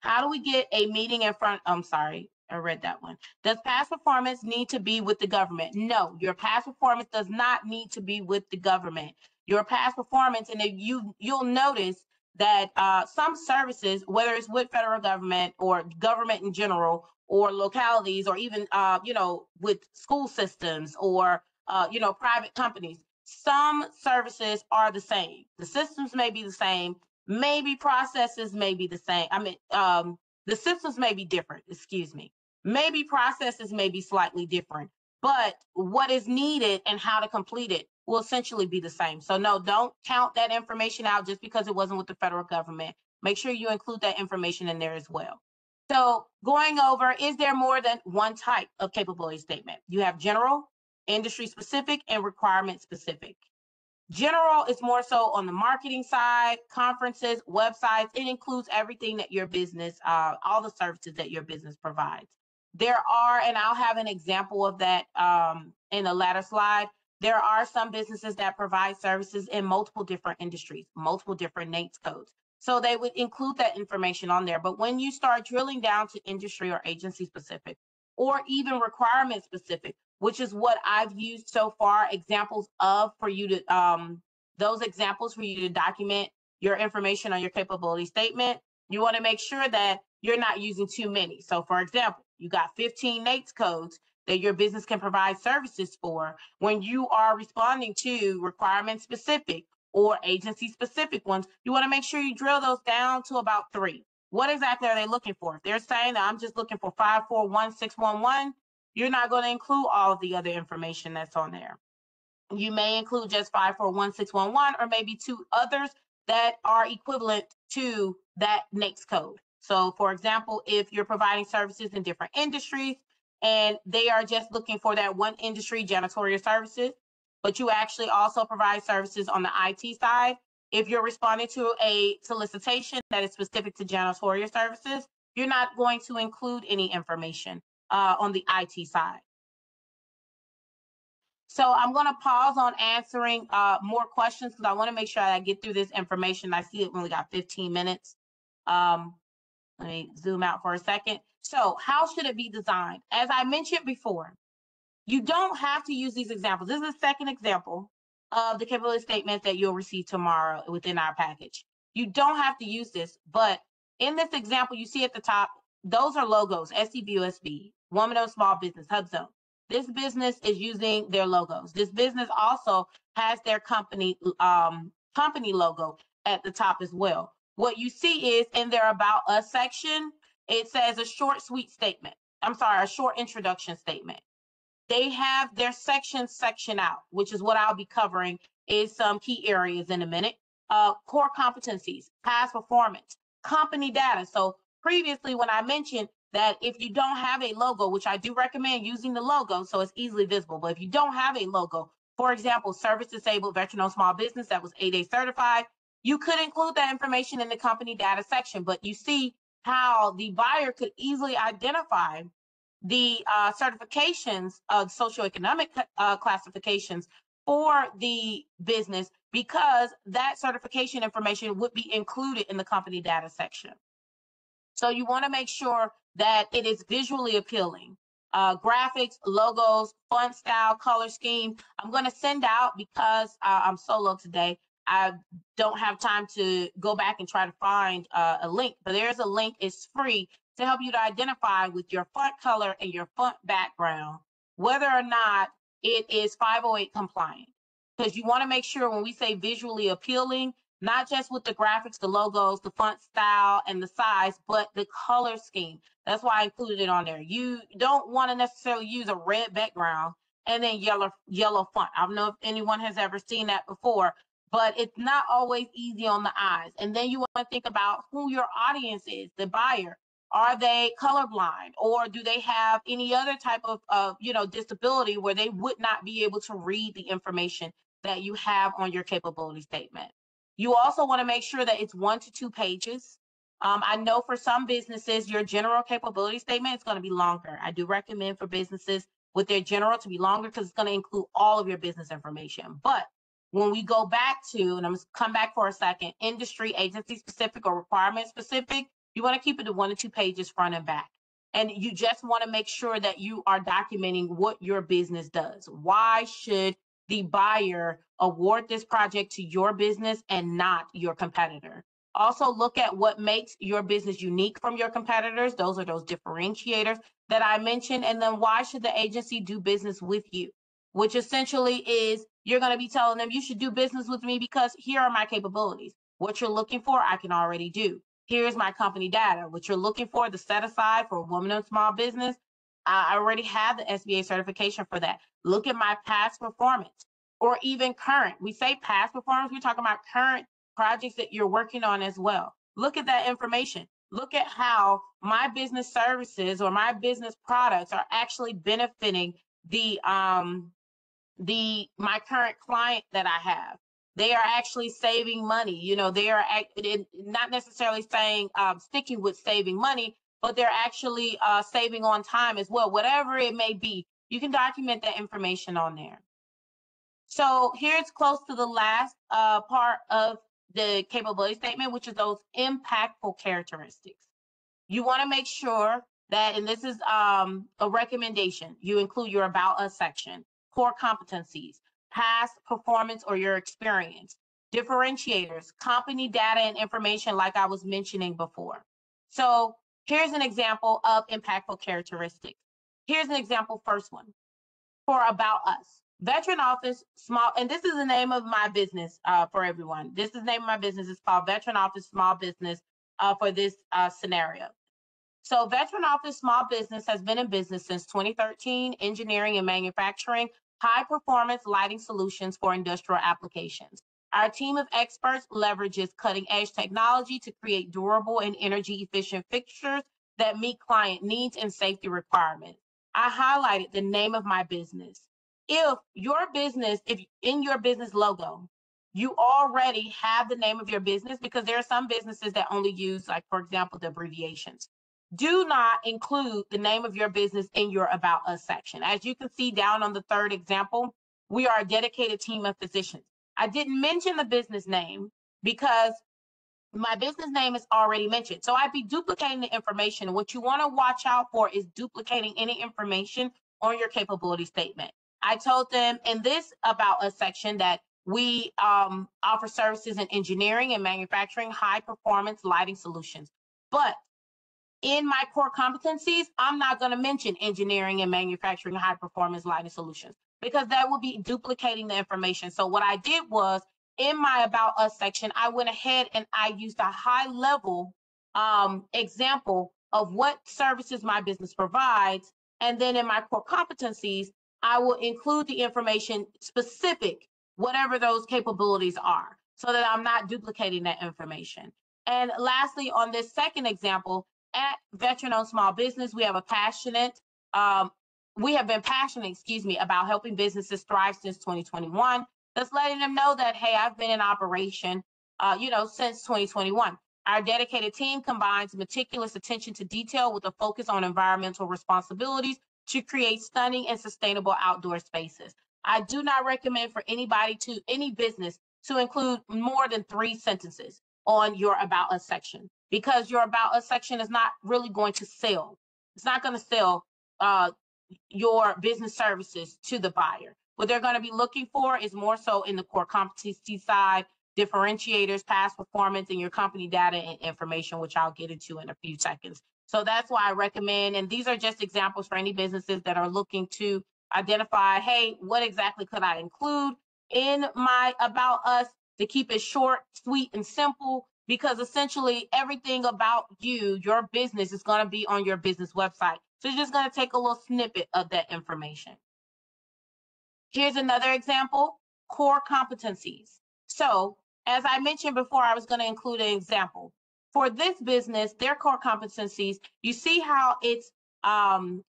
How do we get a meeting in front? I'm sorry, I read that one. Does past performance need to be with the government? No, your past performance does not need to be with the government. Your past performance, and you'll notice that some services, whether it's with federal government or government in general, or localities, or even you know, with school systems, or you know, private companies, some services are the same. The systems may be the same, maybe processes may be the same. I mean, the systems may be different, excuse me. Maybe processes may be slightly different, but what is needed and how to complete it will essentially be the same. So no, don't count that information out just because it wasn't with the federal government. Make sure you include that information in there as well. So going over, is there more than one type of capability statement? You have general, industry specific, and requirement specific. General is more so on the marketing side, conferences, websites. It includes everything that your business, all the services that your business provides. There are, and I'll have an example of that in the latter slide, there are some businesses that provide services in multiple different industries, multiple different NAICS codes. So they would include that information on there. But when you start drilling down to industry or agency specific, or even requirement specific, which is what I've used so far, examples of for you to, those examples for you to document your information on your capability statement, you wanna make sure that you're not using too many. So for example, you got 15 NAICS codes that your business can provide services for. When you are responding to requirement specific or agency specific ones, you wanna make sure you drill those down to about 3. What exactly are they looking for? If they're saying that I'm just looking for 541611, you're not going to include all of the other information that's on there. You may include just 541611 or maybe 2 others that are equivalent to that NAICS code. So for example, if you're providing services in different industries and they are just looking for that one industry, janitorial services, but you actually also provide services on the IT side. If you're responding to a solicitation that is specific to janitorial services, you're not going to include any information on the IT side. So I'm going to pause on answering more questions because I want to make sure I get through this information. I see it only got 15 minutes. Let me zoom out for a second. So how should it be designed? As I mentioned before, you don't have to use these examples. This is the second example of the capability statement that you'll receive tomorrow within our package. You don't have to use this, but in this example, you see at the top, those are logos, SDVOSB, Woman-Owned Small Business, HUBZone. This business is using their logos. This business also has their company company logo at the top as well. What you see is in their About Us section, it says a short introduction statement. They have their section out, which is what I'll be covering is some key areas in a minute. Core competencies, past performance, company data. So previously, when I mentioned that if you don't have a logo, which I do recommend using the logo so it's easily visible, but if you don't have a logo, for example, service-disabled veteran-owned small business that was A-Day certified, you could include that information in the company data section, but you see how the buyer could easily identify the certifications of socioeconomic classifications for the business because that certification information would be included in the company data section. So you want to make sure that it is visually appealing. Graphics, logos, font style, color scheme. I'm going to send out, because I'm solo today, I don't have time to go back and try to find a link, but there's a link. It's free to help you to identify with your font color and your font background whether or not it is 508 compliant, because you want to make sure when we say visually appealing, not just with the graphics, the logos, the font style and the size, but the color scheme. That's why I included it on there. You don't want to necessarily use a red background and then yellow font. I don't know if anyone has ever seen that before, but it's not always easy on the eyes. And then you want to think about who your audience is, the buyer. Are they colorblind, or do they have any other type of, disability where they would not be able to read the information that you have on your capability statement? You also want to make sure that it's 1 to 2 pages. I know for some businesses, your general capability statement is going to be longer. I do recommend for businesses with their general to be longer because it's going to include all of your business information. But when we go back to, and I'm going to come back for a second, industry, agency specific or requirement specific, you want to keep it to 1 to 2 pages front and back. And you just want to make sure that you are documenting what your business does. Why should the buyer award this project to your business and not your competitor? Also look at what makes your business unique from your competitors. Those are those differentiators that I mentioned. And then why should the agency do business with you? Which essentially is you're going to be telling them you should do business with me because here are my capabilities. What you're looking for, I can already do. Here's my company data. What you're looking for, the set aside for a woman-owned small business, I already have the SBA certification for that. Look at my past performance or even current. We say past performance, we're talking about current projects that you're working on as well. Look at that information. Look at how my business services or my business products are actually benefiting my current client that I have. They are actually saving money. You know, they are not necessarily saying sticking with saving money, but they're actually saving on time as well. Whatever it may be, you can document that information on there. So here's close to the last part of the capability statement, which is those impactful characteristics. You want to make sure that, and this is a recommendation, you include your About Us section, core competencies, past performance or your experience, differentiators, company data and information like I was mentioning before. So here's an example of impactful characteristics. Here's an example, first one, for About Us. Veteran Office Small, and this is the name of my business for everyone. This is the name of my business. It's called Veteran Office Small Business for this scenario. So Veteran Office Small Business has been in business since 2013, engineering and manufacturing high performance lighting solutions for industrial applications. Our team of experts leverages cutting edge technology to create durable and energy efficient fixtures that meet client needs and safety requirements. I highlighted the name of my business. If your business, if in your business logo, you already have the name of your business, because there are some businesses that only use, like, for example, the abbreviations. Do not include the name of your business in your About Us section. As you can see down on the third example, we are a dedicated team of physicians. I didn't mention the business name because my business name is already mentioned. So I'd be duplicating the information. What you want to watch out for is duplicating any information on your capability statement. I told them in this About Us section that we offer services in engineering and manufacturing high performance lighting solutions. But in my core competencies, I'm not going to mention engineering and manufacturing high performance lighting solutions because that would be duplicating the information. So what I did was in my About Us section, I went ahead and I used a high level example of what services my business provides. And then in my core competencies, I will include the information specific, whatever those capabilities are, so that I'm not duplicating that information. And lastly, on this second example, at Veteran-Owned Small Business, we have been passionate about helping businesses thrive since 2021. That's letting them know that, hey, I've been in operation, since 2021. Our dedicated team combines meticulous attention to detail with a focus on environmental responsibilities to create stunning and sustainable outdoor spaces. I do not recommend for anybody to, any business, to include more than 3 sentences on your About Us section, because your About Us section is not really going to sell. It's not going to sell your business services to the buyer. What they're going to be looking for is more so in the core competency side differentiators, past performance, and your company data and information, which I'll get into in a few seconds. So that's why I recommend, and these are just examples for any businesses that are looking to identify, hey, what exactly could I include in my About Us to keep it short, sweet, and simple, because essentially everything about you, your business, is going to be on your business website. So you're just going to take a little snippet of that information. Here's another example, core competencies. So as I mentioned before, I was going to include an example. For this business, their core competencies, you see how it's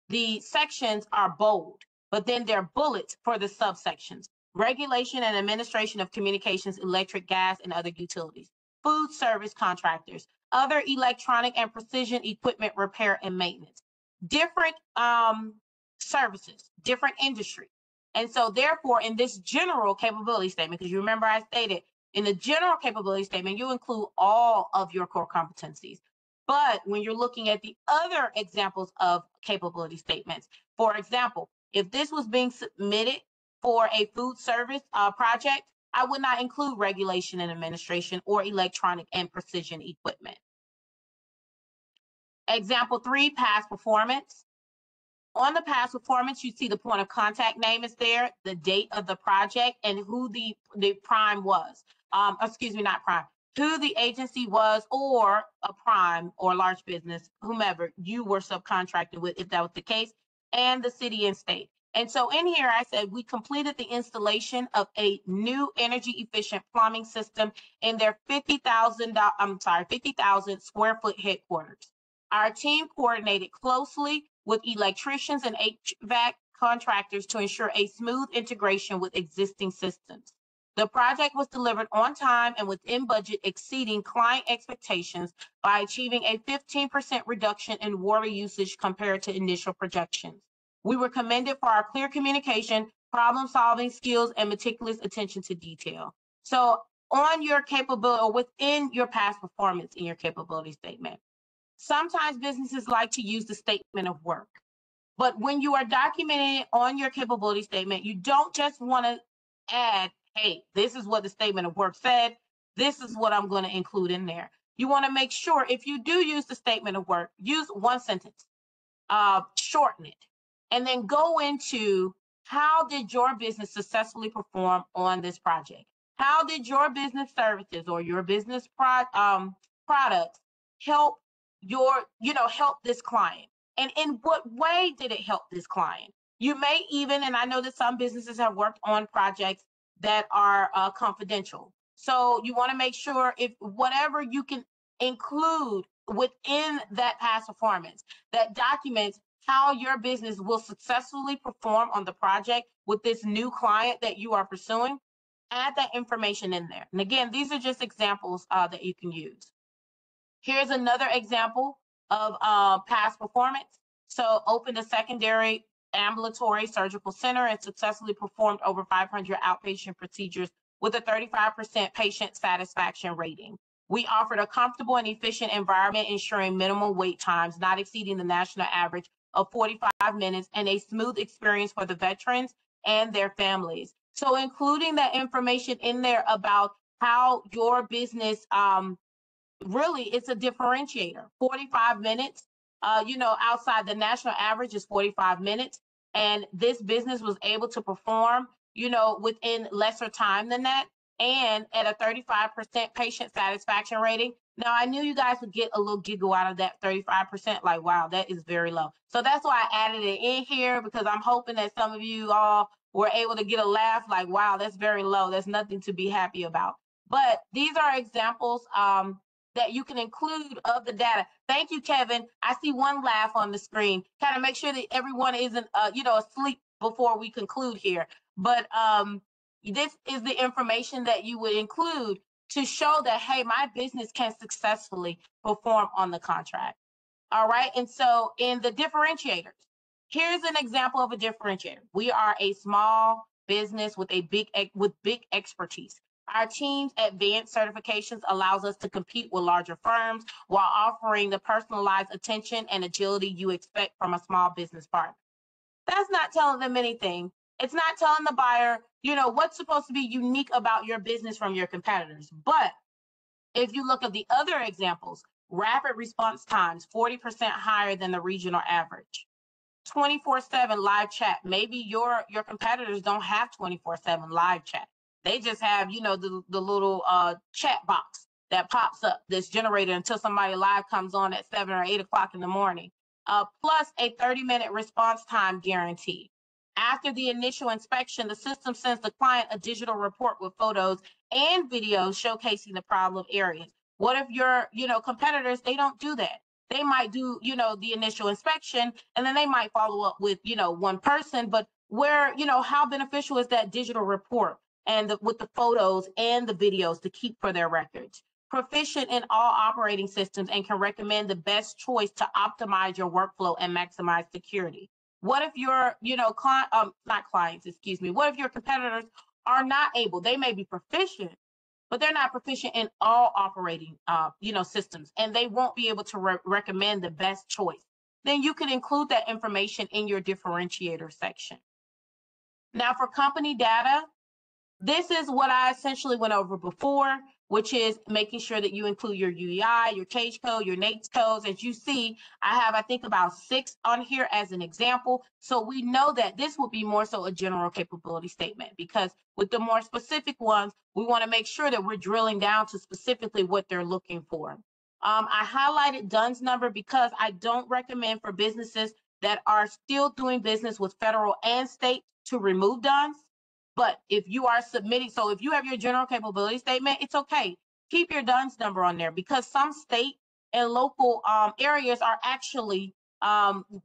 the sections are bold, but then they're bullets for the subsections. Regulation and administration of communications, electric, gas, and other utilities. Food service contractors, other electronic and precision equipment repair and maintenance. Different services, different industry. And so therefore, in this general capability statement, because you remember I stated, in the general capability statement, you include all of your core competencies. But when you're looking at the other examples of capability statements, for example, if this was being submitted for a food service project, I would not include regulation and administration or electronic and precision equipment. Example 3, past performance. On the past performance, you see the point of contact name is there, the date of the project, and who the prime was. Excuse me, not prime, who the agency was, or a prime or large business, whomever you were subcontracted with, if that was the case, and the city and state. And so in here, I said, we completed the installation of a new energy efficient plumbing system in their 50,000 square foot headquarters. Our team coordinated closely with electricians and HVAC contractors to ensure a smooth integration with existing systems. The project was delivered on time and within budget, exceeding client expectations by achieving a 15% reduction in water usage compared to initial projections. We were commended for our clear communication, problem-solving skills, and meticulous attention to detail. So on your capability, or within your past performance in your capability statement, sometimes businesses like to use the statement of work. But when you are documenting on your capability statement, you don't just want to add, hey, this is what the statement of work said, this is what I'm going to include in there. You want to make sure if you do use the statement of work, use one sentence, shorten it, and then go into how did your business successfully perform on this project? How did your business services or your business products help help this client? And in what way did it help this client? You may even, and I know that some businesses have worked on projects that are confidential. So you wanna make sure if whatever you can include within that past performance, that documents how your business will successfully perform on the project with this new client that you are pursuing, add that information in there. And again, these are just examples that you can use. Here's another example of past performance. So opened a secondary ambulatory surgical center and successfully performed over 500 outpatient procedures with a 35% patient satisfaction rating. We offered a comfortable and efficient environment, ensuring minimal wait times, not exceeding the national average of 45 minutes, and a smooth experience for the veterans and their families. So including that information in there about how your business really, it's a differentiator. 45 minutes, outside the national average is 45 minutes. And this business was able to perform, within lesser time than that, and at a 35% patient satisfaction rating. Now, I knew you guys would get a little giggle out of that 35%, like, wow, that is very low. So that's why I added it in here, because I'm hoping that some of you all were able to get a laugh, like, wow, that's very low. That's nothing to be happy about. But these are examples that you can include of the data. Thank you, Kevin. I see one laugh on the screen. Kind of make sure that everyone isn't, asleep before we conclude here. But this is the information that you would include to show that, hey, my business can successfully perform on the contract. All right. And so in the differentiators, here's an example of a differentiator. We are a small business with big expertise. Our team's advanced certifications allows us to compete with larger firms while offering the personalized attention and agility you expect from a small business partner. That's not telling them anything. It's not telling the buyer, you know, what's supposed to be unique about your business from your competitors. But if you look at the other examples, rapid response times, 40% higher than the regional average. 24/7 live chat. Maybe your competitors don't have 24/7 live chat. They just have, you know, the little chat box that pops up that's generated until somebody live comes on at 7 or 8 o'clock in the morning. Plus a 30-minute response time guarantee. After the initial inspection, the system sends the client a digital report with photos and videos showcasing the problem areas. What if your, you know, competitors, they don't do that? They might do, you know, the initial inspection, and then they might follow up with, you know, one person, but where, you know, how beneficial is that digital report and with the photos and the videos to keep for their records? Proficient in all operating systems and can recommend the best choice to optimize your workflow and maximize security. What if your, you know, what if your competitors are not able, they may be proficient, but they're not proficient in all operating, you know, systems, and they won't be able to recommend the best choice. Then you can include that information in your differentiator section. Now for company data, this is what I essentially went over before, which is making sure that you include your UEI, your CAGE code, your NAICS codes. As you see, I have, I think, about 6 on here as an example. So we know that this will be more so a general capability statement, because with the more specific ones, we want to make sure that we're drilling down to specifically what they're looking for. I highlighted DUNS number because I don't recommend for businesses that are still doing business with federal and state to remove DUNS. But if you are submitting, so if you have your general capability statement, it's okay. Keep your DUNS number on there, because some state and local areas are actually,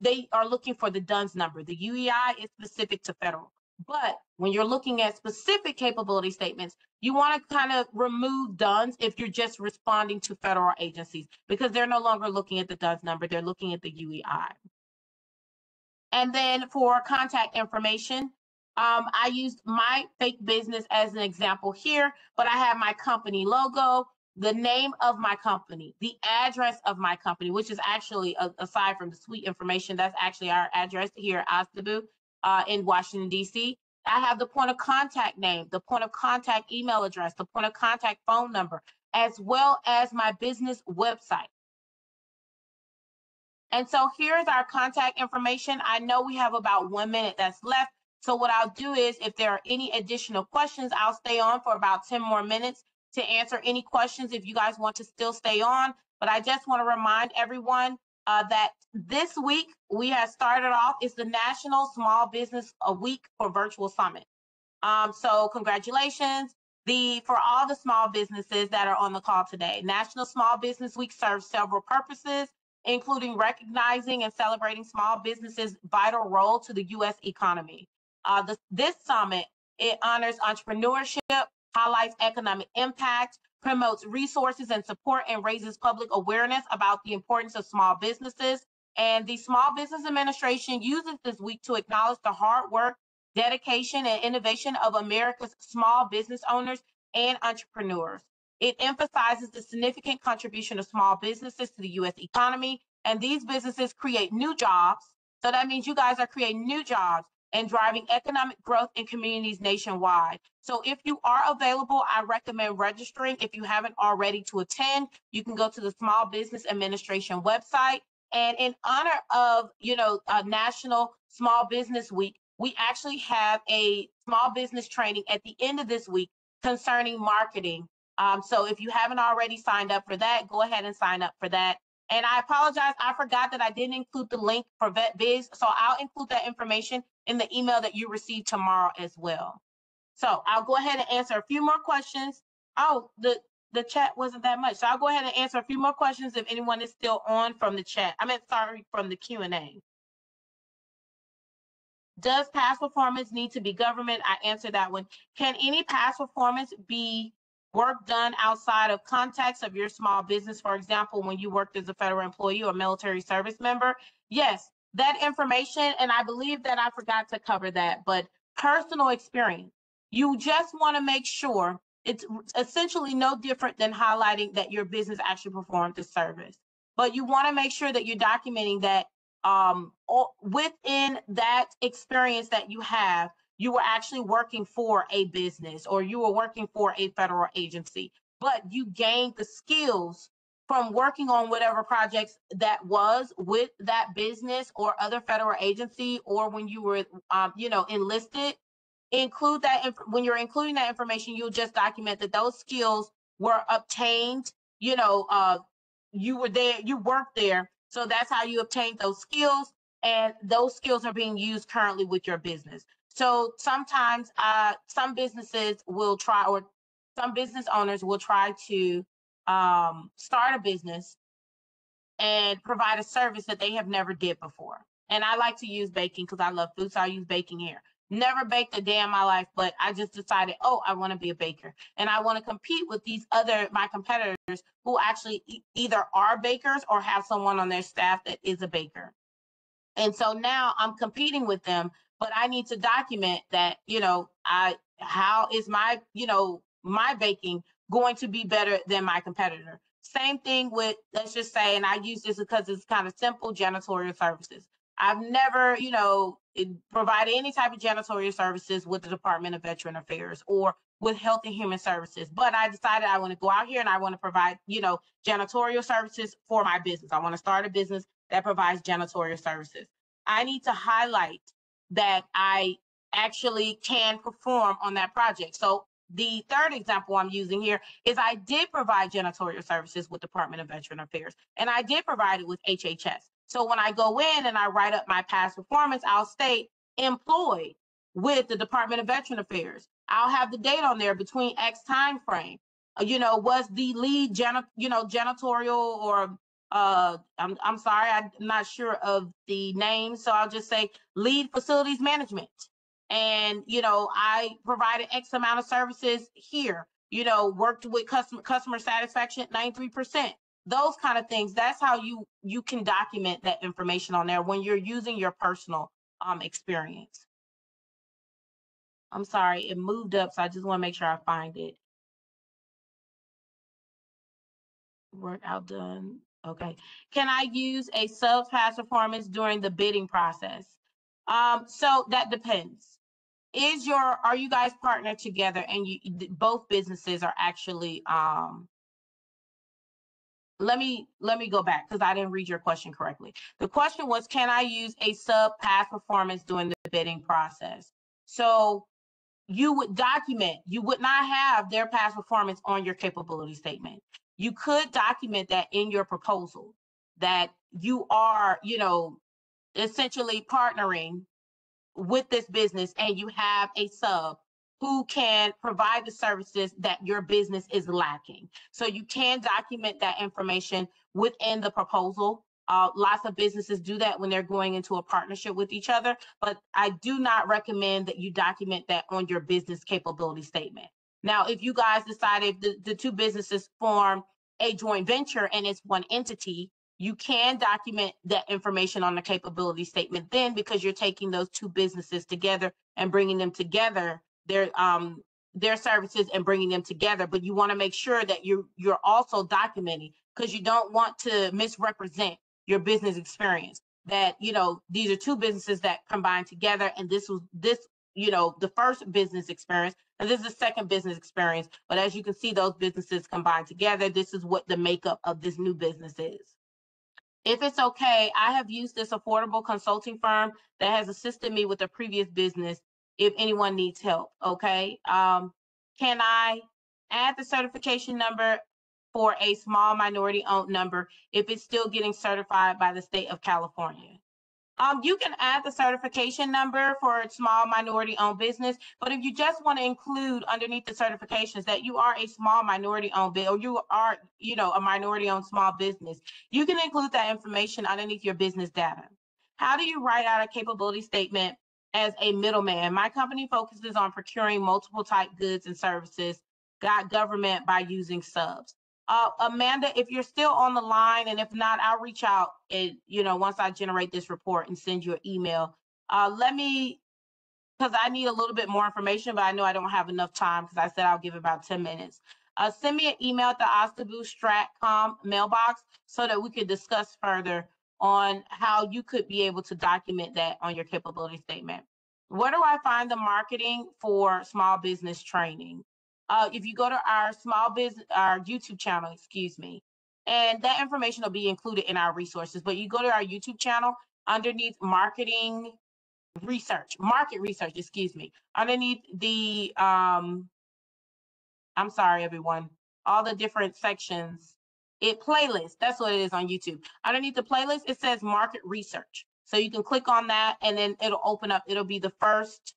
they are looking for the DUNS number. The UEI is specific to federal. But when you're looking at specific capability statements, you want to kind of remove DUNS if you're just responding to federal agencies, because they're no longer looking at the DUNS number. They're looking at the UEI. And then for contact information, I used my fake business as an example here, but I have my company logo, the name of my company, the address of my company, which is actually, aside from the suite information, that's actually our address here at Ostabu in Washington, D.C. I have the point of contact name, the point of contact email address, the point of contact phone number, as well as my business website. And so here's our contact information. I know we have about 1 minute that's left. So what I'll do is, if there are any additional questions, I'll stay on for about 10 more minutes to answer any questions if you guys want to still stay on. But I just want to remind everyone that this week we have started off is the National Small Business Week for Virtual Summit. So congratulations for all the small businesses that are on the call today. National Small Business Week serves several purposes, including recognizing and celebrating small businesses' vital role to the U.S. economy. This summit, it honors entrepreneurship, highlights economic impact, promotes resources and support, and raises public awareness about the importance of small businesses. And the Small Business Administration uses this week to acknowledge the hard work, dedication, and innovation of America's small business owners and entrepreneurs. It emphasizes the significant contribution of small businesses to the U.S. economy, and these businesses create new jobs. So that means you guys are creating new jobs and driving economic growth in communities nationwide. So if you are available, I recommend registering. If you haven't already to attend, you can go to the Small Business Administration website. And in honor of, you know, National Small Business Week, we actually have a small business training at the end of this week concerning marketing. So if you haven't already signed up for that, go ahead and sign up for that. And I apologize, I forgot that I didn't include the link for VetBiz, so I'll include that information in the email that you receive tomorrow as well. So I'll go ahead and answer a few more questions. Oh, the chat wasn't that much, so I'll go ahead and answer a few more questions if anyone is still on from the chat. I mean, sorry, from the Q&A. Does past performance need to be government? I answered that one. Can any past performance be work done outside of context of your small business? For example, when you worked as a federal employee or military service member? Yes, that information, and I believe that I forgot to cover that, but personal experience. You just want to make sure it's essentially no different than highlighting that your business actually performed the service. But you want to make sure that you're documenting that within that experience that you have, you were actually working for a business or you were working for a federal agency, but you gained the skills from working on whatever projects that was with that business or other federal agency, or when you were, enlisted. Include that when you're including that information, you'll just document that those skills were obtained. You were there, you worked there, so that's how you obtained those skills, and those skills are being used currently with your business. So sometimes some businesses will try, or some business owners will try to start a business and provide a service that they have never did before. And I like to use baking because I love food, so I use baking here. Never baked a day in my life, but I just decided, oh, I want to be a baker, and I want to compete with these other, my competitors who actually either are bakers or have someone on their staff that is a baker. And so now I'm competing with them, but I need to document that, how is my, my baking going to be better than my competitor? Same thing with, let's just say, and I use this because it's kind of simple, janitorial services. I've never, provided any type of janitorial services with the Department of Veterans Affairs or with Health and Human Services, but I decided I want to go out here and I want to provide, janitorial services for my business. I want to start a business that provides janitorial services. I need to highlight that I actually can perform on that project. So the third example I'm using here is I did provide janitorial services with Department of Veterans Affairs, and I did provide it with HHS. So when I go in and I write up my past performance, I'll state employed with the Department of Veterans Affairs. I'll have the date on there between X time frame. Was the lead janitorial or I'm sorry, I'm not sure of the name, so I'll just say lead facilities management. And I provided X amount of services here. Worked with customer satisfaction 93%. Those kind of things. That's how you can document that information on there when you're using your personal experience. I'm sorry, it moved up, so I just want to make sure I find it. Work out done. Okay. Can I use a sub past performance during the bidding process? So that depends. Are you guys partnered together and both businesses are actually Let me go back because I didn't read your question correctly. The question was, can I use a sub past performance during the bidding process? So you would not have their past performance on your capability statement. You could document that in your proposal, that you are, essentially partnering with this business and you have a sub who can provide the services that your business is lacking. So you can document that information within the proposal. Lots of businesses do that when they're going into a partnership with each other, but I do not recommend that you document that on your business capability statement. Now, if you guys decided the two businesses form a joint venture and it's one entity, you can document that information on the capability statement then, because you're taking those two businesses together and bringing them together, their services and bringing them together. But you want to make sure that you're also documenting, because you don't want to misrepresent your business experience, that these are two businesses that combined together, and this was the first business experience and this is the second business experience, but as you can see, those businesses combined together, this is what the makeup of this new business is. If it's okay, I have used this affordable consulting firm that has assisted me with a previous business if anyone needs help, okay? Can I add the certification number for a small minority-owned number if it's still getting certified by the state of California? You can add the certification number for a small minority-owned business, but if you just want to include underneath the certifications that you are a small minority-owned or you are, a minority-owned small business, you can include that information underneath your business data. How do you write out a capability statement as a middleman? My company focuses on procuring multiple type goods and services, got government by using subs. Amanda, if you're still on the line, and if not, I'll reach out and, once I generate this report and send you an email. Because I need a little bit more information, but I know I don't have enough time because I said I'll give about 10 minutes. Send me an email at the ostabu.stratcom mailbox so that we could discuss further on how you could be able to document that on your capability statement. Where do I find the marketing for small business training? If you go to our YouTube channel, and that information will be included in our resources, but you go to our YouTube channel underneath market research, underneath the, I'm sorry, everyone, all the different sections, playlist, that's what it is on YouTube. Underneath the playlist, it says market research. So you can click on that and then it'll open up. It'll be the first,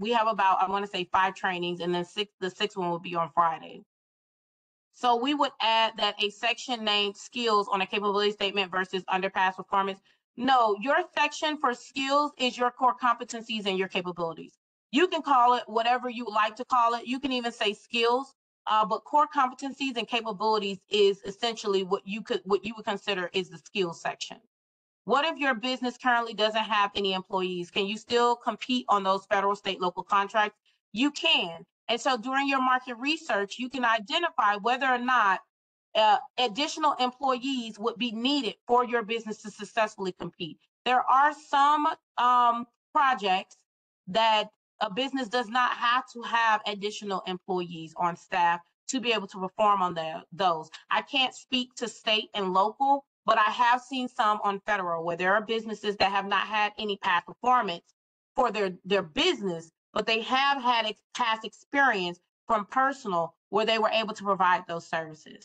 we have about, I want to say 5 trainings, and then the sixth one will be on Friday. So we would add that a section named skills on a capability statement versus underpass performance. No, your section for skills is your core competencies and your capabilities. You can call it whatever you like to call it. You can even say skills, but core competencies and capabilities is essentially what you would consider is the skills section. What if your business currently doesn't have any employees? Can you still compete on those federal, state, local contracts? You can. And so during your market research, you can identify whether or not additional employees would be needed for your business to successfully compete. There are some projects that a business does not have to have additional employees on staff to be able to perform on those. I can't speak to state and local, but I have seen some on federal where there are businesses that have not had any past performance for their business, but they have had past experience from personal where they were able to provide those services.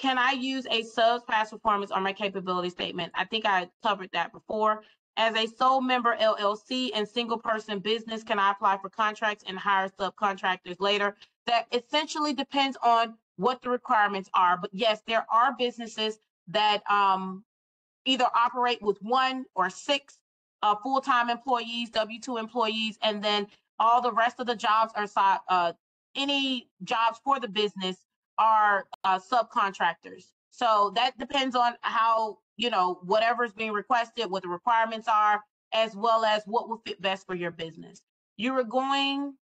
Can I use a sub's past performance on my capability statement? I think I covered that before. As a sole member LLC and single person business, can I apply for contracts and hire subcontractors later? That essentially depends on what the requirements are. But yes, there are businesses that either operate with 1 or 6 full-time employees, W-2 employees, and then all the rest of the jobs are any jobs for the business are subcontractors. So that depends on how, you know, whatever's being requested, what the requirements are, as well as what will fit best for your business. You are going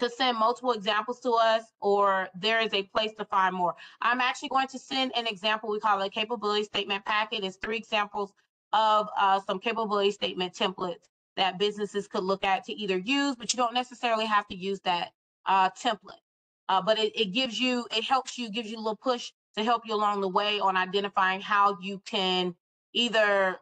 to send multiple examples to us, or there is a place to find more. I'm actually going to send an example. We call it a capability statement packet. It's 3 examples of some capability statement templates that businesses could look at to either use, but you don't necessarily have to use that template. But it gives you, it helps you, gives you a little push to help you along the way on identifying how you can either,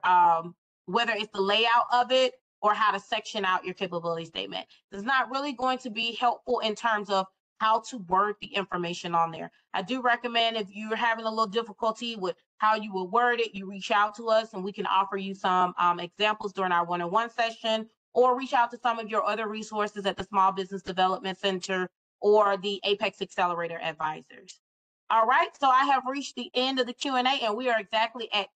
whether it's the layout of it or how to section out your capability statement. It's not really going to be helpful in terms of how to word the information on there. I do recommend if you're having a little difficulty with how you will word it, you reach out to us and we can offer you some examples during our one-on-one session, or reach out to some of your other resources at the Small Business Development Center or the Apex Accelerator advisors. All right, so I have reached the end of the Q&A and we are exactly at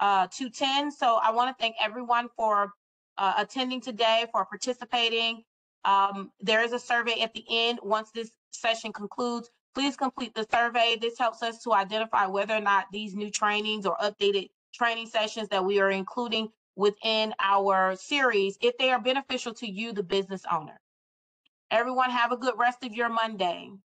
2:10. So I want to thank everyone for attending today, for participating. There is a survey at the end. Once this session concludes, please complete the survey. This helps us to identify whether or not these new trainings or updated training sessions that we are including within our series, if they are beneficial to you, the business owner. Everyone have a good rest of your Monday.